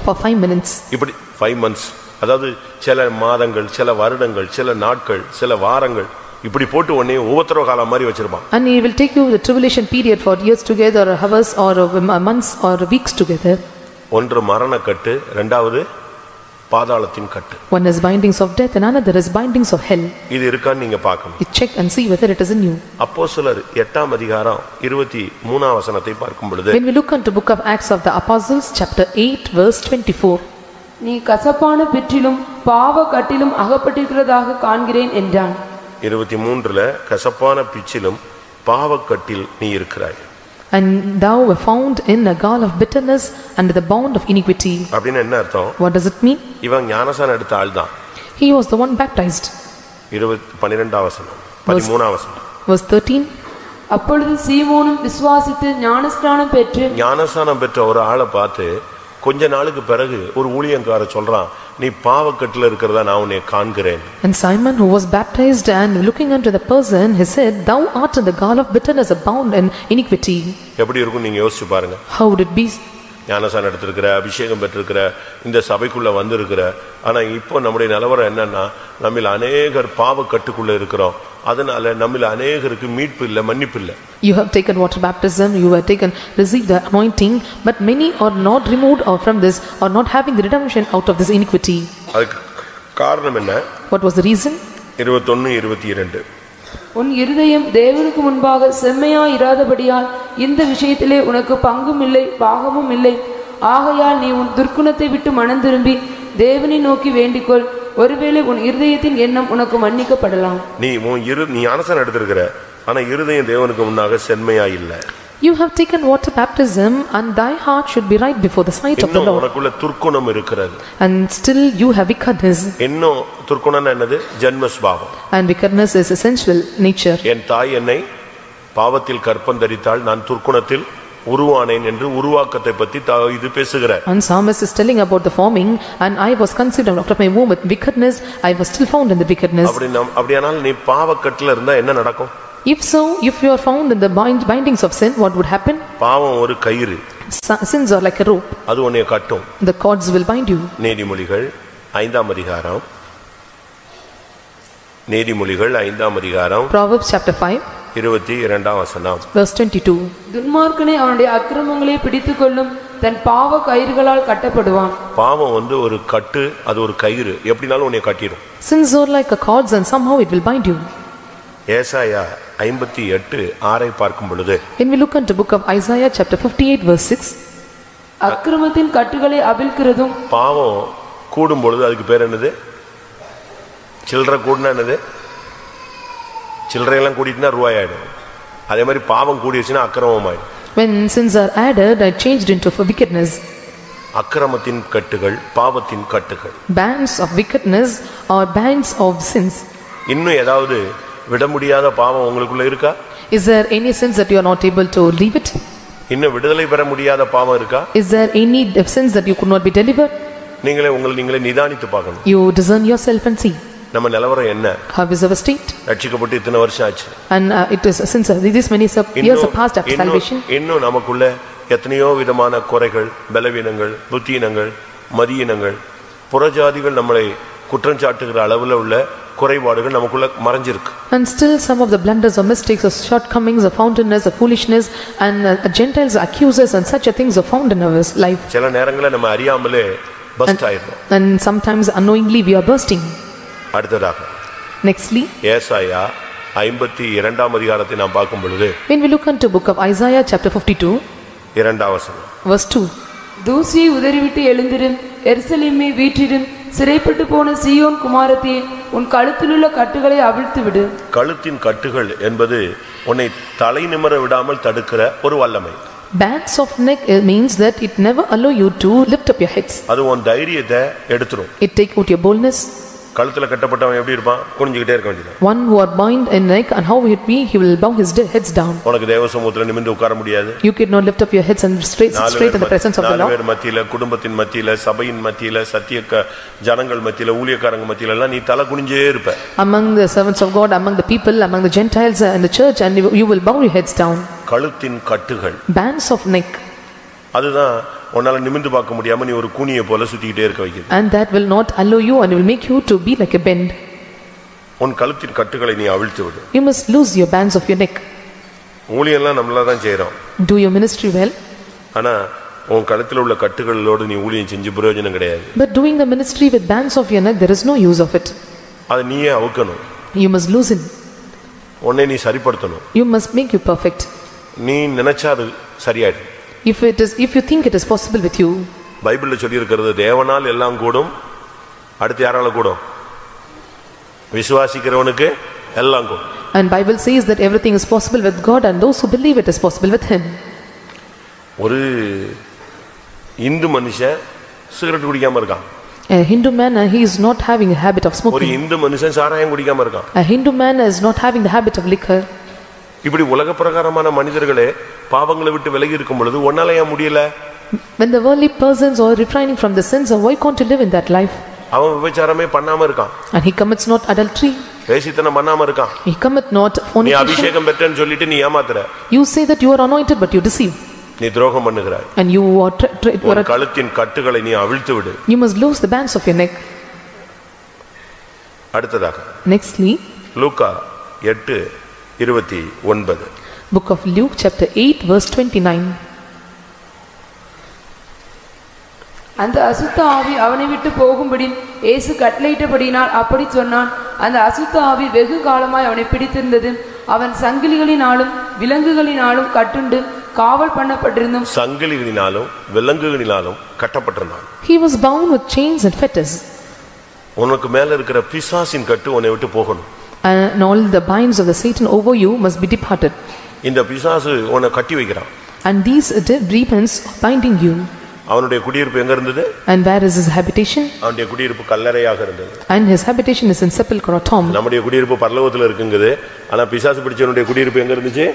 For five minutes. இப்படி five months. அதாவது சில மாதங்கள், சில வருடங்கள், சில நாட்கள், சில வாரங்கள் இப்படி போட்டு ஒண்ணே உபத்திரவ காலம் மாதிரி வச்சிருப்பான். And he will take you the tribulation period for years together or hours or months or weeks together. ஒன்று மரணக்கட்டு, இரண்டாவது பாதாளத்தின் கட்டு. One is bindings of death and another is bindings of hell. இது இருக்கான்னு நீங்க பார்க்கணும். You check and see whether it is in you. அப்போஸ்தலர் எட்டாம் அதிகாரம் இருபத்தி மூன்றாம் வசனத்தை பார்க்கும் பொழுது when we look into book of Acts of the Apostles chapter eight verse twenty-four. நீ கசப்பான பிற்றிலும் பாவ கட்டிலும் அகப்பட்டிருக்கிறதாக காண்கிறேன் என்றான். இருபத்தி மூன்றுல கசப்பான பிற்றிலும் பாவ கட்டில் நீ இருக்கிறாய். And thou were found in a gall of bitterness and the bound of iniquity. அப்படினா என்ன அர்த்தம்? What does it mean? இவன் ஞானசான எடுத்த ஆள் தான். He was the one baptized. பன்னிரண்டாம் வசனம் பதிமூன்றாம் வசனம் was thirteen. அப்பொழுது சீமோனும் விசுவாசித்து ஞானஸ்நானம் பெற்று ஞானஸ்நானம் பெற்ற ஒரு ஆளை பார்த்து கொஞ்ச நாளுக்கு பிறகு ஒரு ஊழியக்கார சொல்றான், நீ பாவக்கட்டில இருக்கறதா நான் உன்னை காண்கிறேன். And Simon who was baptized and looking unto the person he said, thou art in the gall of bitterness abound in iniquity. எப்படி இருக்கும் நீங்க யோசிச்சு பாருங்க. How would it be? ஞானசான எடுத்துக்கிற, அபிஷேகம் பெற்றிருக்கிற, இந்த சபைக்குள்ள வந்திருக்கிற, ஆனா இப்போ நம்முடைய நிலவரம் என்னன்னா நம்மில் அநேகர் பாவக்கட்டுக்குள்ள இருக்கிறோம். அதனால நம்மில் அநேகருக்கு மீட்பு இல்லை, மன்னிப்பு இல்லை. You have taken water baptism, you have taken received the anointing, but many are not removed or from this or not having the redemption out of this iniquity. அதுக்கு காரணம் என்ன? What was the reason? இருபத்தி ஒன்று இருபத்தி இரண்டு. உன் இருதயம் தேவனுக்கு முன்பாக செம்மையாய் இராதபடியால் இந்த விஷயத்திலே உனக்கு பங்கும் இல்லை பாகமும் இல்லை. ஆகையால் நீ உன் துர்க்குணத்தை விட்டு மனம் திரும்பி தேவனை நோக்கி வேண்டிக்கொள். ஒருவேளை உன் இருதயத்தின் எண்ணம் உனக்கு மன்னிக்கப்படலாம். நீ உன் இரு நீ ஞானசானம் எடுத்திருக்கிற, ஆனா இருதயம் தேவனுக்கு முன்னாக செம்மையாய் இல்லை. You have taken water baptism and thy heart should be right before the sight of the Lord. உனக்குள்ள துர்க்குணம் இருக்கிறது. And still you have wickedness. என்ன துர்க்குணம்னா என்னது? ஜென்ம சுபாவம். And wickedness is essential nature. என் தாய் என்னை பாவத்தில் கற்பந்தரித்தாள், நான் துர்க்குணத்தில் உருவானேன் என்று உருவாக்கத்தை பத்தி இது பேசுகிறார். And Psalmist is telling about the forming, and I was conceived out of my womb with wickedness, I was still found in the wickedness. அப்படியானால் நீ பாவக்கட்டில இருந்தா என்ன நடக்கும்? If so, if you are found in the bind, bindings of sin, what would happen? பாவம் ஒரு கயிறு. Sins are like a rope. அது உன்னை கட்டும். The cords will bind you. நீதிமொழிகள் ஐந்தாம் அதிகாரம். நீதிமொழிகள் ஐந்தாம் அதிகாரம். Proverbs chapter five. இருபத்தி இரண்டாம் வசனம் verse twenty-two. துன்மார்க்கனே அவனுடைய அக்கிரமங்களை பிடித்துக்கொள்ளும் தன் பாவ கயிறுகளால் கட்டப்படுவான். பாவம் வந்து ஒரு கட்டு, அது ஒரு கயிறு, எப்படினாலும் உன்னை கட்டிடும். Sins are like a cords and somehow it will bind you. ஏசாயா ஐம்பத்தி எட்டு ஆறை பார்க்கும் பொழுது when we look at the book of Isaiah chapter fifty-eight verse six, அக்கிரமத்தின் கட்டுகளை அவிழ்க்கிறதும் பாவம் கூடும் பொழுது அதுக்கு பேர் என்னது? சில்ற கூடுனா என்னது? சில்றையெல்லாம் கூடிட்டுனா ரூபாய் ஆயிடும். அதே மாதிரி பாவம் கூடிடுச்சுன்னா அக்கிரமம் ஆயிடும். When sins are added I changed into for wickedness. அக்கிரமத்தின் கட்டுகள், பாவத்தின் கட்டுகள். Bands of wickedness or bands of sins. இன்னும் ஏதாவது விட முடியாத பாவம் உங்களுக்குள்ள இருக்கா? Is there any sins that you are not able to leave it? இன்னும் விடுதலை பெற முடியாத பாவம் இருக்கா? Is there any sins that you could not be delivered? நீங்களே உங்களை நீங்களே நிதானித்து பார்க்கணும். You discern yourself and see. நம்ம நிலவரம் என்ன? How is our state? ரட்சிக்கப்பட்டு இத்தனை வருஷம் ஆச்சு. And uh, it is since uh, this many years have passed after salvation. இன்னும் நமக்குள்ள எத்தனையோ விதமான குறைகள், பலவீனங்கள், புத்தியினங்கள், மதியினங்கள், புறஜாதிகள் நம்மளை குற்றம் சாட்டுகிற அளவுல உள்ள குறைபாடுகள் நமக்குள்ள மறைஞ்சிருக்கு. And still some of the blunders or mistakes or shortcomings or foundness or foolishness and uh, Gentiles accusers and such a things are found in our life. சில நேரங்கள்ல நம்ம அறியாமலே burst ஆயிடுறோம். And sometimes unknowingly we are bursting. அடுத்ததாக nextly ஏசாயா ஐம்பத்தி இரண்டாம் அதிகாரத்தை நாம் பார்க்கும் பொழுது when we look into book of Isaiah chapter fifty-two இரண்டாம் வசனம் verse two, தூசி உதறிவிட்டு எழுந்திரும் எருசலேமே, வீற்றிடும் சிறைப்பட்டு போன சீயோன் குமாரத்தே, உன் கழுத்திலுள்ள கட்டுகளை அவிழ்த்து விடு. கழுத்தின் கட்டுகள் என்பது உன்னை தலை நிமிர விடாமல் தடுக்கிற ஒரு வல்லமை. Bands of neck means that it never allow you to lift up your heads. அது உன் தைரியத்தை எடுத்துரும். It take out your boldness. கழுத்துல கட்டப்பட்டவன் எப்படி இருப்பான்? குனிஞ்சிட்டே இருக்க வேண்டியது. One who are bound in neck and how would be he will bow his heads down. உனக்கு தேவசமூத்திர நிமிந்து உட்கார முடியாது. You could not lift up your heads and straight straight in the presence of the Lord. நாலு பேர் மத்தியில, குடும்பத்தின் மத்தியில, சபையின் மத்தியில, சத்தியக்க ஜனங்கள் மத்தியில, ஊழியக்காரங்க மத்தியில எல்லாம் நீ தலை குனிஞ்சே இருப்ப. Among the servants of God, among the people, among the Gentiles and the church, and you will bow your heads down. கழுத்தின் கட்டுகள், bands of neck. அதுதான் உன்னால நிமிந்து பார்க்க முடியாம நீ ஒரு கூனியை போல சுத்திட்டே இருக்க வைக்கிறது. And that will not allow you and will make you to be like a bend. உன் கழுத்தின் கட்டுகளை நீ அவிழ்த்து விடு. You must lose your bands of your neck. ஊழியம்லாம் நம்மள தான் செய்றோம். Do your ministry well. ஆனா உன் கழுத்துல உள்ள கட்டுகளோட நீ ஊழியம் செஞ்சு பிரயோஜனம் கிடையாது. But doing the ministry with bands of your neck there is no use of it. அது நீயே அவுக்கணும். You must loosen. உன்னை நீ சரிபடுத்தணும். You must make you perfect. நீ நினைச்சது சரியாயிடு. If it is, if you think it is possible with you, பைபிள்ல சொல்லி இருக்கிறது தேவனால் எல்லாம் கூடும். அடுத்து யாரால கூடும்? விசுவாசிக்கிறவனுக்கு எல்லாம் கூடும். And Bible says that everything is possible with God and those who believe it is possible with him. ஒரு இந்து மனுஷன் சிகரெட் குடிக்காம இருக்கான். A Hindu man and he is not having a habit of smoking. ஒரு இந்து மனுஷன் சாராயம் குடிக்காம இருக்கான். A Hindu man is not having the habit of liquor. இப்படி உலக பிரகாரமான மனிதர்களே பாவங்களை விட்டு விலகி இருக்கும் பொழுது ஒன்னால ஏன் முடியல? When the worldly persons are refraining from the sins, why can't you live in that life? அவன் விபச்சாரமே பண்ணாம இருக்கான். And he commits not adultery. வேசித்தனம் பண்ணாம இருக்கான். He commits not fornication. நீ அபிஷேகம் பெற்றன்னு சொல்லிட்டு நீ ஏமாத்துற. You say that you are anointed but you deceive. நீ துரோகம் பண்ணுகிறாய். And you are உன் கழுத்தின் கட்டுகளை நீ அவிழ்த்து விடு. You must loose the bands of your neck. அடுத்ததாக nextly லூக்கா எட்டு இருபத்தி ஒன்பது book of Luke chapter eight verse twenty-nine. அந்த அசுத்த ஆவி அவனை விட்டு போகும்படி இயேசு கட்டளையிட்டபடினால் அப்படி சொன்னான். அந்த அசுத்த ஆவி வெகு காலமாய் அவனை பிடித்திருந்தது. அவன் சங்கிலிகளினாலும் விலங்குகளினாலும் கட்டுண்டு காவல் பண்ணப்பட்டிருந்தும். சங்கிலிகளினாலும் விலங்குகளினாலும் கட்டப்பட்டிருந்தான். He was bound with chains and fetters. உனக்கு மேல இருக்கிற பிசாசின் கட்டு உன்னை விட்டு போகணும். And all the binds of the Satan over you must be departed. இந்த பிசாசு உன்னை கட்டி வைக்கிறான். And these demons binding you. அவனுடைய குடியிருப்பு எங்க இருந்தது? And where is his habitation? அவனுடைய குடியிருப்பு கல்லறையாக இருந்தது. And his habitation is in sepulchre or tomb. நம்முடைய குடியிருப்பு பரலோகத்துல இருக்குங்குது. ஆனா பிசாசு பிடிச்சவனுடைய குடியிருப்பு எங்க இருந்துச்சு?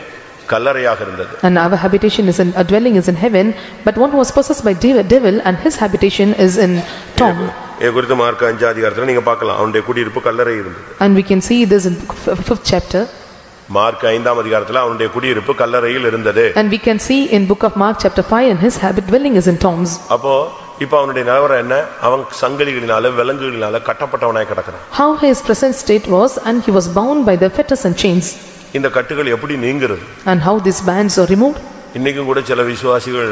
கல்லறையாக இருந்தது. And our habitation is in a dwelling is in heaven, but one was possessed by devil and his habitation is in tomb. எகுருது மார்க்க ஐந்தாம் அதிகாரத்துல நீங்க பார்க்கலாம் அவனுடைய குடியிருப்பு கல்லறை இருந்தது. And we can see this in fifth chapter. Mark ஐந்தாம் அதிகாரத்துல அவனுடைய குடியிருப்பு கல்லறையில் இருந்தது. And we can see in book of Mark chapter five and his habit dwelling is in tombs. அப்போ இப்போ அவனுடைய நிலவரம் என்ன? அவன் சங்கிலிகளினால விலங்குகளினால கட்டப்பட்டவனாய் கிடக்கிறான். How his present state was, and he was bound by the fetters and chains. இந்த கட்டுகள் எப்படி நீங்குறது? And how these bands are removed? இன்னைக்கும் கூட சில விசுவாசிகள்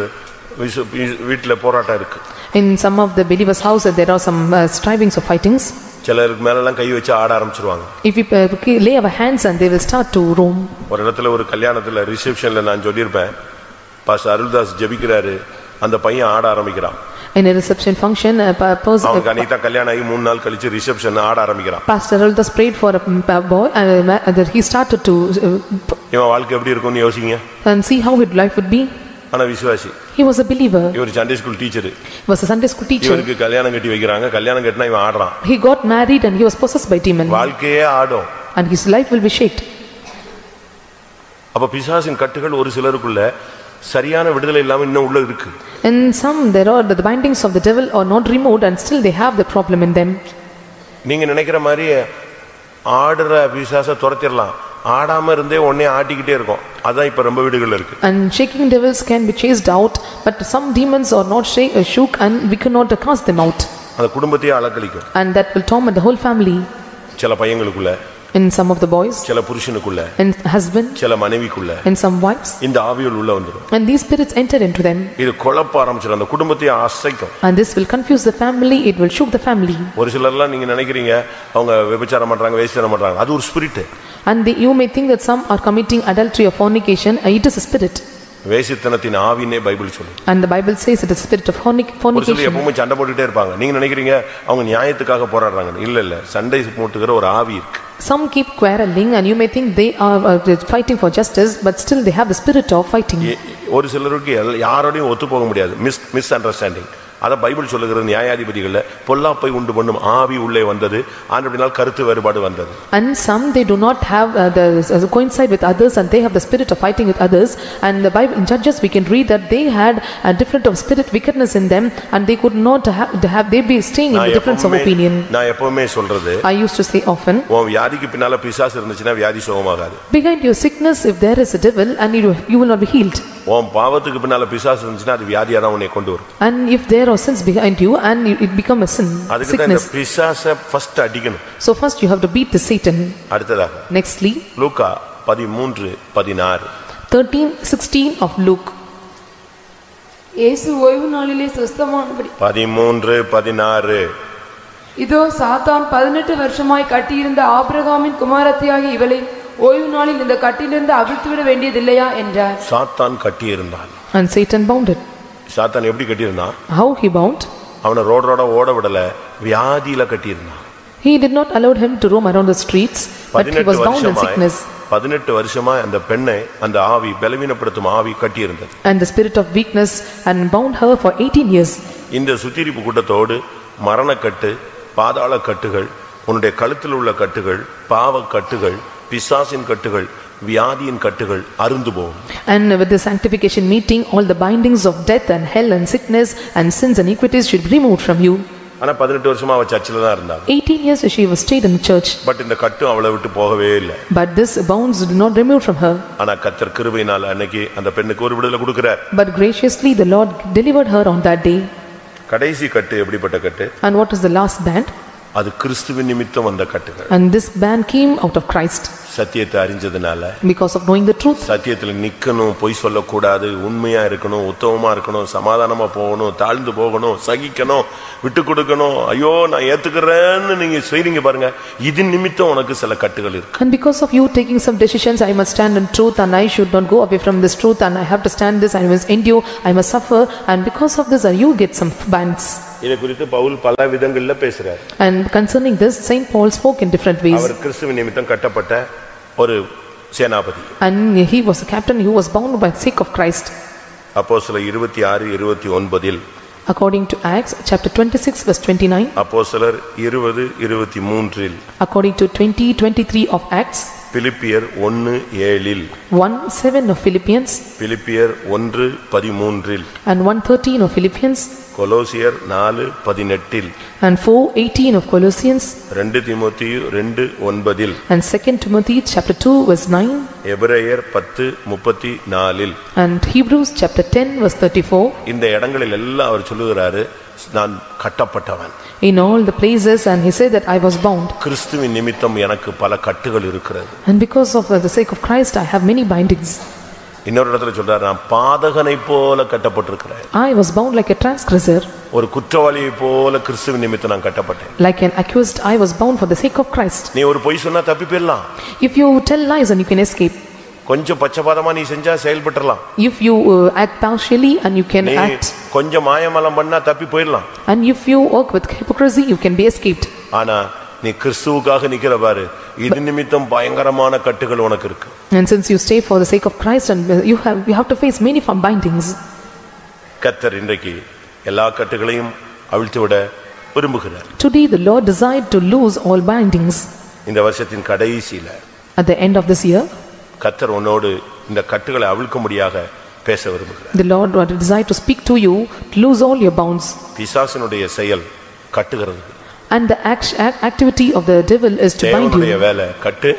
வீட்ல போராட்டம் இருக்கு. In some of the believers house there are some uh, strivings or fightings. சிலருக்கு மேல எல்லாம் கை வச்சு ஆட ஆரம்பிச்சுடுவாங்க. If we uh, lay our hands and they will start to roam. ஒரு இடத்துல ஒரு கல்யாணத்துல ரிசெப்ஷன்ல நான் சொல்லிருப்பேன். பாஸ்டர் அருள்தாஸ் ஜெபிக்கிறாரு. அந்த பையன் ஆட ஆரம்பிக்கிறான். In a reception function a person அவங்க அனிதா கல்யாணம் ஆகி மூணு நாள் கழிச்சு ரிசெப்ஷன் ஆட ஆரம்பிக்கிறான். Pastor Aldas prayed for a boy and he started to இவன் வாழ்க்கை எப்படி இருக்கும்னு யோசிங்க. And see how his life would be. ஆனா விசுவாசி. He was a believer. இவர் Sunday school teacher. He was a Sunday school teacher. இவருக்கு கல்யாணம் கட்டி வைக்கறாங்க. கல்யாணம் கட்டினா இவன் ஆடுறான். He got married and he was possessed by demon. வாழ்க்கையே ஆடும். And his life will be shaked. அப்ப பிசாசின் கட்டுகள் ஒரு சிலருக்குள்ள சரியான விடுதலை இல்லாம இன்னும் உள்ள இருக்கு. In some there are the bindings of the devil are not removed and still they have the problem in them. நீங்க நினைக்கிற மாதிரி ஆடுற பிசாசை துரத்திடலாம். ஆடாம இருந்தே ஒண்ணே ஆட்டிக்கிட்டே இருக்கும். அதான் இப்ப ரொம்ப வீடுகள்ல இருக்கு. And shaking devils can be chased out, but some demons are not shook and we cannot cast them out. அந்த குடும்பத்தையே அலக்கழிக்கும். And that will torment the whole family. சில பையங்களுக்குள்ள in some of the boys சில புருஷனுக்குள்ள and husband சில மனைவிக்குள்ள and some wives இந்த ஆவியுள் உள்ள வந்துரும் and these spirits enter into them இது குழப்ப ஆரம்பிச்சற அந்த குடும்பத்தை அசைக்கும் and this will confuse the family, it will shook the family. ஒரு சிலர்லாம் நீங்க நினைக்கிறீங்க அவங்க விபச்சாரம் பண்றாங்க வேசித்தனம் பண்றாங்க அது ஒரு spirit and they, you may think that some are committing adultery or fornication, it is a spirit. வேசித்தனத்தின் ஆவினே பைபிள் சொல்லுது and the bible says it is spirit of fornication. ஒரு சில எப்பவும் சண்டை போட்டுட்டே இருப்பாங்க. நீங்க நினைக்கிறீங்க அவங்க நியாயத்துக்காக போராடுறாங்க. இல்ல இல்ல சண்டை போட்டுக்கிற ஒரு ஆவி இருக்கு. Some keep quarreling and you may think they are uh, fighting for justice, but still they have the spirit of fighting. ஒரு சிலருக்கு யாரோடையும் ஒத்து போக முடியாது. மிஸ் மிஸ் அண்டர்ஸ்டாண்டிங் அத பைபிள் சொல்லுகிற நியாயாதிபதிகள பொல்லாப்பை உண்டு பண்ணும் ஆவி உள்ளே வந்தது. ஆண்டவனால் கருத்து வேறுபாடு வந்தது. And some they do not have uh, the uh, coincide with others and they have the spirit of fighting with others, and the Bible in Judges we can read that they had a different of spirit wickedness in them and they could not have, have they be staying in the difference of opinion. நான் எப்பவுமே சொல்றது I used to say often உன் வியாதிக்கு பின்னால பிசாசு இருந்துச்சுனா வியாதி சுகமாகாது. Behind your sickness if there is a devil and you, you will not be healed. உன் பாவத்துக்கு பின்னால பிசாசு இருந்துச்சுனா அது வியாதியா தான் உன்னை கொண்டு வரும். And if there or sins behind you and it become a sin sickness. அதுக்கு பிசாசை first அடிக்கணும். So first you have to beat the Satan. அடுத்ததாக nextly லூக்கா பதிமூன்று பதினாறு thirteen sixteen of Luke. இயேசு ஓய்வு நாளிலே சுத்தமானபடி பதிமூன்று பதினாறு இதோ சாத்தான் பதினெட்டு வருஷமாய் கட்டியிருந்த ஆபிரகாமின் குமாரத்தியாகிய இவளை ஓய்வு நாளில் இந்த கட்டிலிருந்து அவிழ்த்துவிட வேண்டியதில்லையா என்றார். சாத்தான் கட்டியிருந்தான். And Satan bound it. சாத்தான் எப்படி கட்டியிருந்தான்? How he bound? அவனை ரோட் ரோட ஓட விடல, வியாதியில கட்டியிருந்தான். He did not allow him to roam around the streets, but he was bound in sickness. பதினெட்டு வருஷமா அந்த பெண்ணை அந்த ஆவி பலவீனப்படுத்தும் ஆவி கட்டியிருந்தது. And the spirit of weakness and bound her for eighteen years. இந்த சுத்திரிப்பு கூட்டத்தோடு மரணக்கட்டு, பாதாள கட்டுகள், உன்னுடைய கழுத்தில் உள்ள கட்டுகள், பாவ கட்டுகள், பிசாசின் கட்டுகள், வியாதியின் கட்டுகள் அருந்து போகும். And with the sanctification meeting all the bindings of death and hell and sickness and sins and iniquities should be removed from you. انا பதினெட்டு வருஷமா அவ சர்ச்சில தான் இருந்தா. eighteen years she was stayed in the church. But இந்த கட்டு அவளை விட்டு போகவே இல்ல. But this bounds did not remove from her. انا கர்த்தர் கிருபையினால் அன்னைக்கு அந்த பெண்ணுக்கு ஒரு விடுதலை கொடுக்கிறார். But graciously the Lord delivered her on that day. கடைசி கட்டு எப்படிப்பட்ட கட்டு? And what is the last band? அது கிறிஸ்துவின் நிமித்தம் வந்த கட்டுகள். And this band came out of Christ. சத்தியத்தை அறிஞ்சதனால because of knowing the truth சத்தியத்துல நிக்கணும், பொய் சொல்ல கூடாது, உண்மையா இருக்கணும், உத்தமமா இருக்கணும், சமாதானமா போகணும், தாழ்ந்து போகணும், சகிக்கணும், விட்டு கொடுக்கணும். ஐயோ நான் ஏத்துக்கறேன்னு நீங்க செய்றீங்க பாருங்க. இது நிமித்தம் உனக்கு சில கட்டுகள் இருக்கு. And because of you taking some decisions I must stand in truth and I should not go away from this truth and I have to stand this I must endure I must suffer and because of this you get some bands. இத குறித்து பவுல் பல விதங்கள்ல பேசுறார். And concerning this Saint Paul spoke in different ways. அவர் கிறிஸ்துவின் நிமித்தம் கட்டப்பட்ட ஒரு சேனாபதி. And he was a captain who was bound by the sake of Christ. அப்போஸ்தலர் இருபத்தி ஆறு இருபத்தி ஒன்பதில் according to Acts chapter twenty-six verse twenty-nine அப்போஸ்தலர் இருபது இருபத்தி மூன்றில் according to twenty twenty-three of Acts பிலிப்பியர் ஒன்று ஏழு one seven of Philippians, பிலிப்பியர் ஒன்று பதிமூன்று and one thirteen of Philippians, கொலோசியர் நான்கு பதினெட்டு and four eighteen of Colossians, இரண்டு தீமோத்தேயு இரண்டு ஒன்பது and second Timothy chapter two verse nine, எபிரேயர் பத்து முப்பத்தி நான்கு and Hebrews chapter ten verse thirty-four. இந்த இடங்களில் எல்லாம் அவர் சொல்லுகிறாரு, நான் கட்டப்பட்டவன். In all the places and he said that I was bound. கிறிஸ்துவின் நிமித்தம் எனக்கு பல கட்டுகள் இருக்கிறது. And because of the sake of Christ I have many bindings. இன்னொரு இடத்துல சொல்றாரு, நான் பாதகனை போல கட்டப்பட்டிருக்கிறேன். I was bound like a transgressor. ஒரு குற்றவாளியை போல கிறிஸ்துவின் நிமித்தம் நான் கட்டப்பட்டேன். Like an accused I was bound for the sake of Christ. நீ ஒரு பொய் சொன்னா தப்பிப்பீரலாம். If you tell lies and you can escape. கொஞ்சம் பச்சபாதமா நீ செஞ்சா செயல்படலாம். If you uh, act partially and you can act. கொஞ்சம் மாயமலம் பண்ணா தப்பி போயிரலாம். And if you work with hypocrisy you can be escaped. ஆனா நீ கிறிஸ்துவுக்காக நிக்கிற பாரு, இது நிமித்தம் பயங்கரமான கட்டுகள் உனக்கு இருக்கு. And since you stay for the sake of Christ and you have you have to face many from bindings. கர்த்தர் இன்றைக்கு எல்லா கட்டுகளையும் அவிழ்த்துவிட விரும்புகிறார். Today the Lord desired to lose all bindings. இந்த வருஷத்தின் கடைசியில, at the end of this year, கர்த்தர் உன்னோடு இந்த கட்டுகளை அவிழ்க்க முடியாக பேச விரும்புகிறார். The Lord had desired to speak to you to lose all your bonds. பிசாசினுடைய செயல் கட்டுகிறது. And the act, activity of the devil is to bind you. தேவனுடைய வேலை கட்டு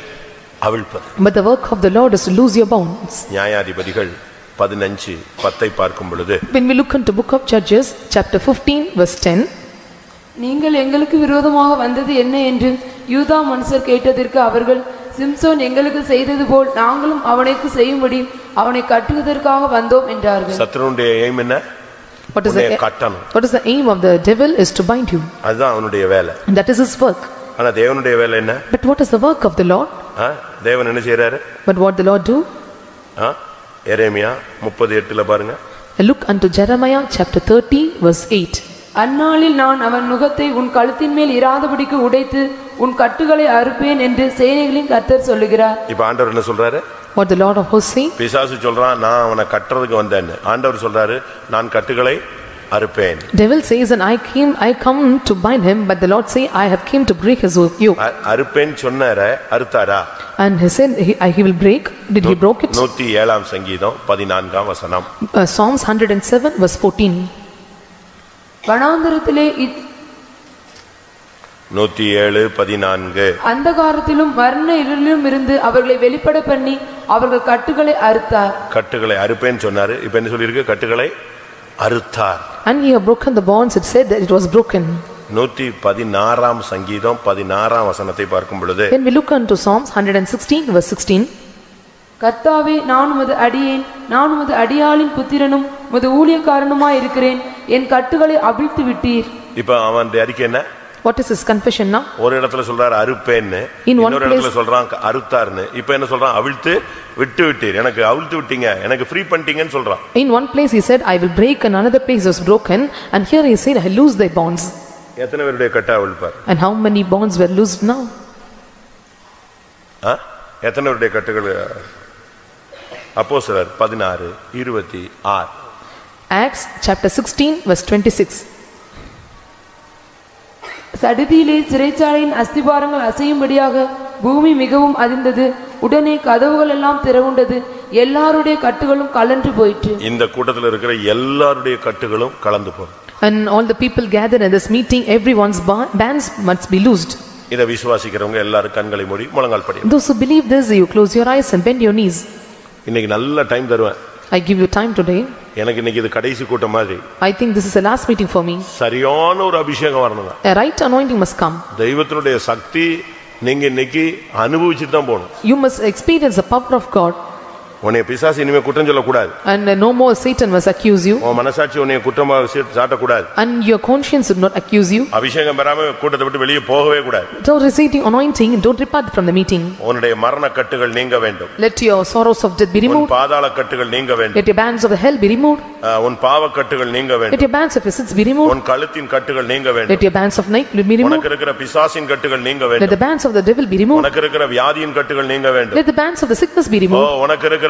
அவிழ்ப்பது. But the work of the Lord is to lose your bonds. நியாயாதிபதிகள் பதினைந்து பத்தை பார்க்கும் பொழுது, when we look into book of Judges chapter fifteen verse ten, நீங்கள் எங்களுக்கு விரோதமாக வந்தது என்ன என்று யூதா மனுஷர் கேட்டதற்கு அவர்கள், சிம்சோன் எங்களுக்கு செய்தது போல் நாங்களும் அவனுக்கு செய்யும்படி அவனை கட்டுவதற்காக வந்தோம் என்றார்கள். சத்துருனுடைய aim என்ன? What is the aim? What is the aim of the devil is to bind you. அதுதான் அவனுடைய வேலை. That is his work. ஆனா தேவனுடைய வேலை என்ன? But what is the work of the Lord? ஆ தேவன் என்ன செய்றாரு? But what the Lord do? ஆ எரேமியா முப்பத்தி எட்டுல பாருங்க. Look unto Jeremiah chapter thirty verse eight. அந்நாளில் நான் அவன் நுகத்தை உன் கழுத்தின் மேல் இராதபடிக்கு உடைத்து உன் கட்டுகளை அறுப்பேன் என்று சேனைகளின் கர்த்தர் சொல்லுகிறார். இப்போ ஆண்டவர் என்ன சொல்றாரு? What the Lord of hosts say? பிசாசு சொல்றான், நான் அவனை கட்டறதுக்கு வந்தேன். ஆண்டவர் சொல்றாரு, நான் கட்டுகளை அறுப்பேன். Devil says and I came I come to bind him, but the Lord say I have came to break his yoke. அறுப்பேன் சொன்னாரே, அறுத்தாரா? And he said he, I, he will break. Did he broke it? நூற்று ஏழாம் சங்கீதம் பதினான்காம் வசனம். uh, Psalms one oh seven verse fourteen. வனாந்தரத்திலே நூற்று ஏழு பதினான்கு அந்தகாரத்திலும் மரண இருளிலும் இருந்து அவர்களை வெளிப்பட பண்ணி அவர்கள் கட்டுகளை அறுத்தார். கட்டுகளை அறுப்பேன்னு சொன்னாரு, இப்போ என்ன சொல்லிருக்கு? கட்டுகளை அறுத்தார். And he had broken the bonds, it said that it was broken. நூற்று பதினாறாம் சங்கீதம் பதினாறாம் வசனத்தை பார்க்கும் பொழுது, when we look unto Psalms one sixteen verse sixteen, கர்த்தாவே நான் உமது அடியேன், நான் உமது அடியாளின் புத்திரனும் உமது ஊழியக்காரனுமாய் இருக்கிறேன், என் கட்டுகளை அவிழ்த்து விட்டீர். இப்போ அவன் அறிக்கை என்ன? What is his confession now? ஒரு இடத்துல சொல்றாரு அறுப்பேன்னு, இன்னொரு இடத்துல சொல்றான் அறுத்தார்னு. இப்போ என்ன சொல்றான்? அவிழ்த்து விட்டு விட்டீர், எனக்கு அவிழ்த்து விட்டீங்க, எனக்கு ஃப்ரீ பண்ணிட்டீங்கன்னு சொல்றான். In one place he said I will break and another place was broken and here he said I lose their bonds. எத்தனை பேருடைய கட்டை அவிழ்ப்பார்? And how many bonds were loosed now? ஆ எத்தனை பேருடைய கட்டுகள்? அப்போஸ்தலர் பதினாறு இருபத்தி ஆறு. Acts chapter sixteen verse twenty-six. சடுதியிலே சிறைச்சாலையின் அஸ்திபாரங்கள் அசையும்படியாக பூமி மிகவும் அதிர்ந்தது. உடனே கதவுகள் எல்லாம் திறவுண்டது, எல்லாருடைய கட்டுகளும் கலந்து போயிற்று. இந்த கூட்டத்தில் இருக்கிற எல்லாருடைய கட்டுகளும் கலந்து போகும். And all the people gathered in this meeting, everyone's bands must be loosed. இத விசுவாசிக்கிறவங்க எல்லாரும் கண்களை மூடி முழங்கால் படிங்க. Those who believe this, you close your eyes and bend your knees. இன்னைக்கு நல்ல டைம் தருவேன். I give you time today. எனக்கு இன்னைக்கு இது கடைசி கூட்டம் மாதிரி. I think this is the last meeting for me. சரியான ஒரு அபிஷேகம் வரணும். A right anointing must come. தெய்வத்தினுடைய சக்தி நீங்க இன்னைக்கு அனுபவிச்சிட்டு தான் போணும். You must experience the power of God. உன்னை பிசாசு இனிமே குற்றம் சொல்ல கூடாது. And no more Satan must accuse you. உன் மனசாட்சி உன்னை குற்றமாக சாட்ட கூடாது. And your conscience should not accuse you. அபிஷேகம் பெறாம கூட்டத்தை விட்டு வெளியே போகவே கூடாது. Don't receive anointing, don't depart from the meeting. உன்னுடைய மரண கட்டுகள் நீங்க வேண்டும். Let your sorrows of death be removed. உன் பாதாள கட்டுகள் நீங்க வேண்டும். Let your bands of the hell be removed. உன் பாவ கட்டுகள் நீங்க வேண்டும். Let your bands of sins be removed. உன் கழுத்தின் கட்டுகள் நீங்க வேண்டும். Let your bands of night be removed. உனக்கு இருக்கிற பிசாசின் கட்டுகள் நீங்க வேண்டும். Let the bands of the devil be removed. உனக்கு இருக்கிற வியாதியின் கட்டுகள் நீங்க வேண்டும். Let the bands of the sickness be removed. ஓ உனக்கு இருக்கிற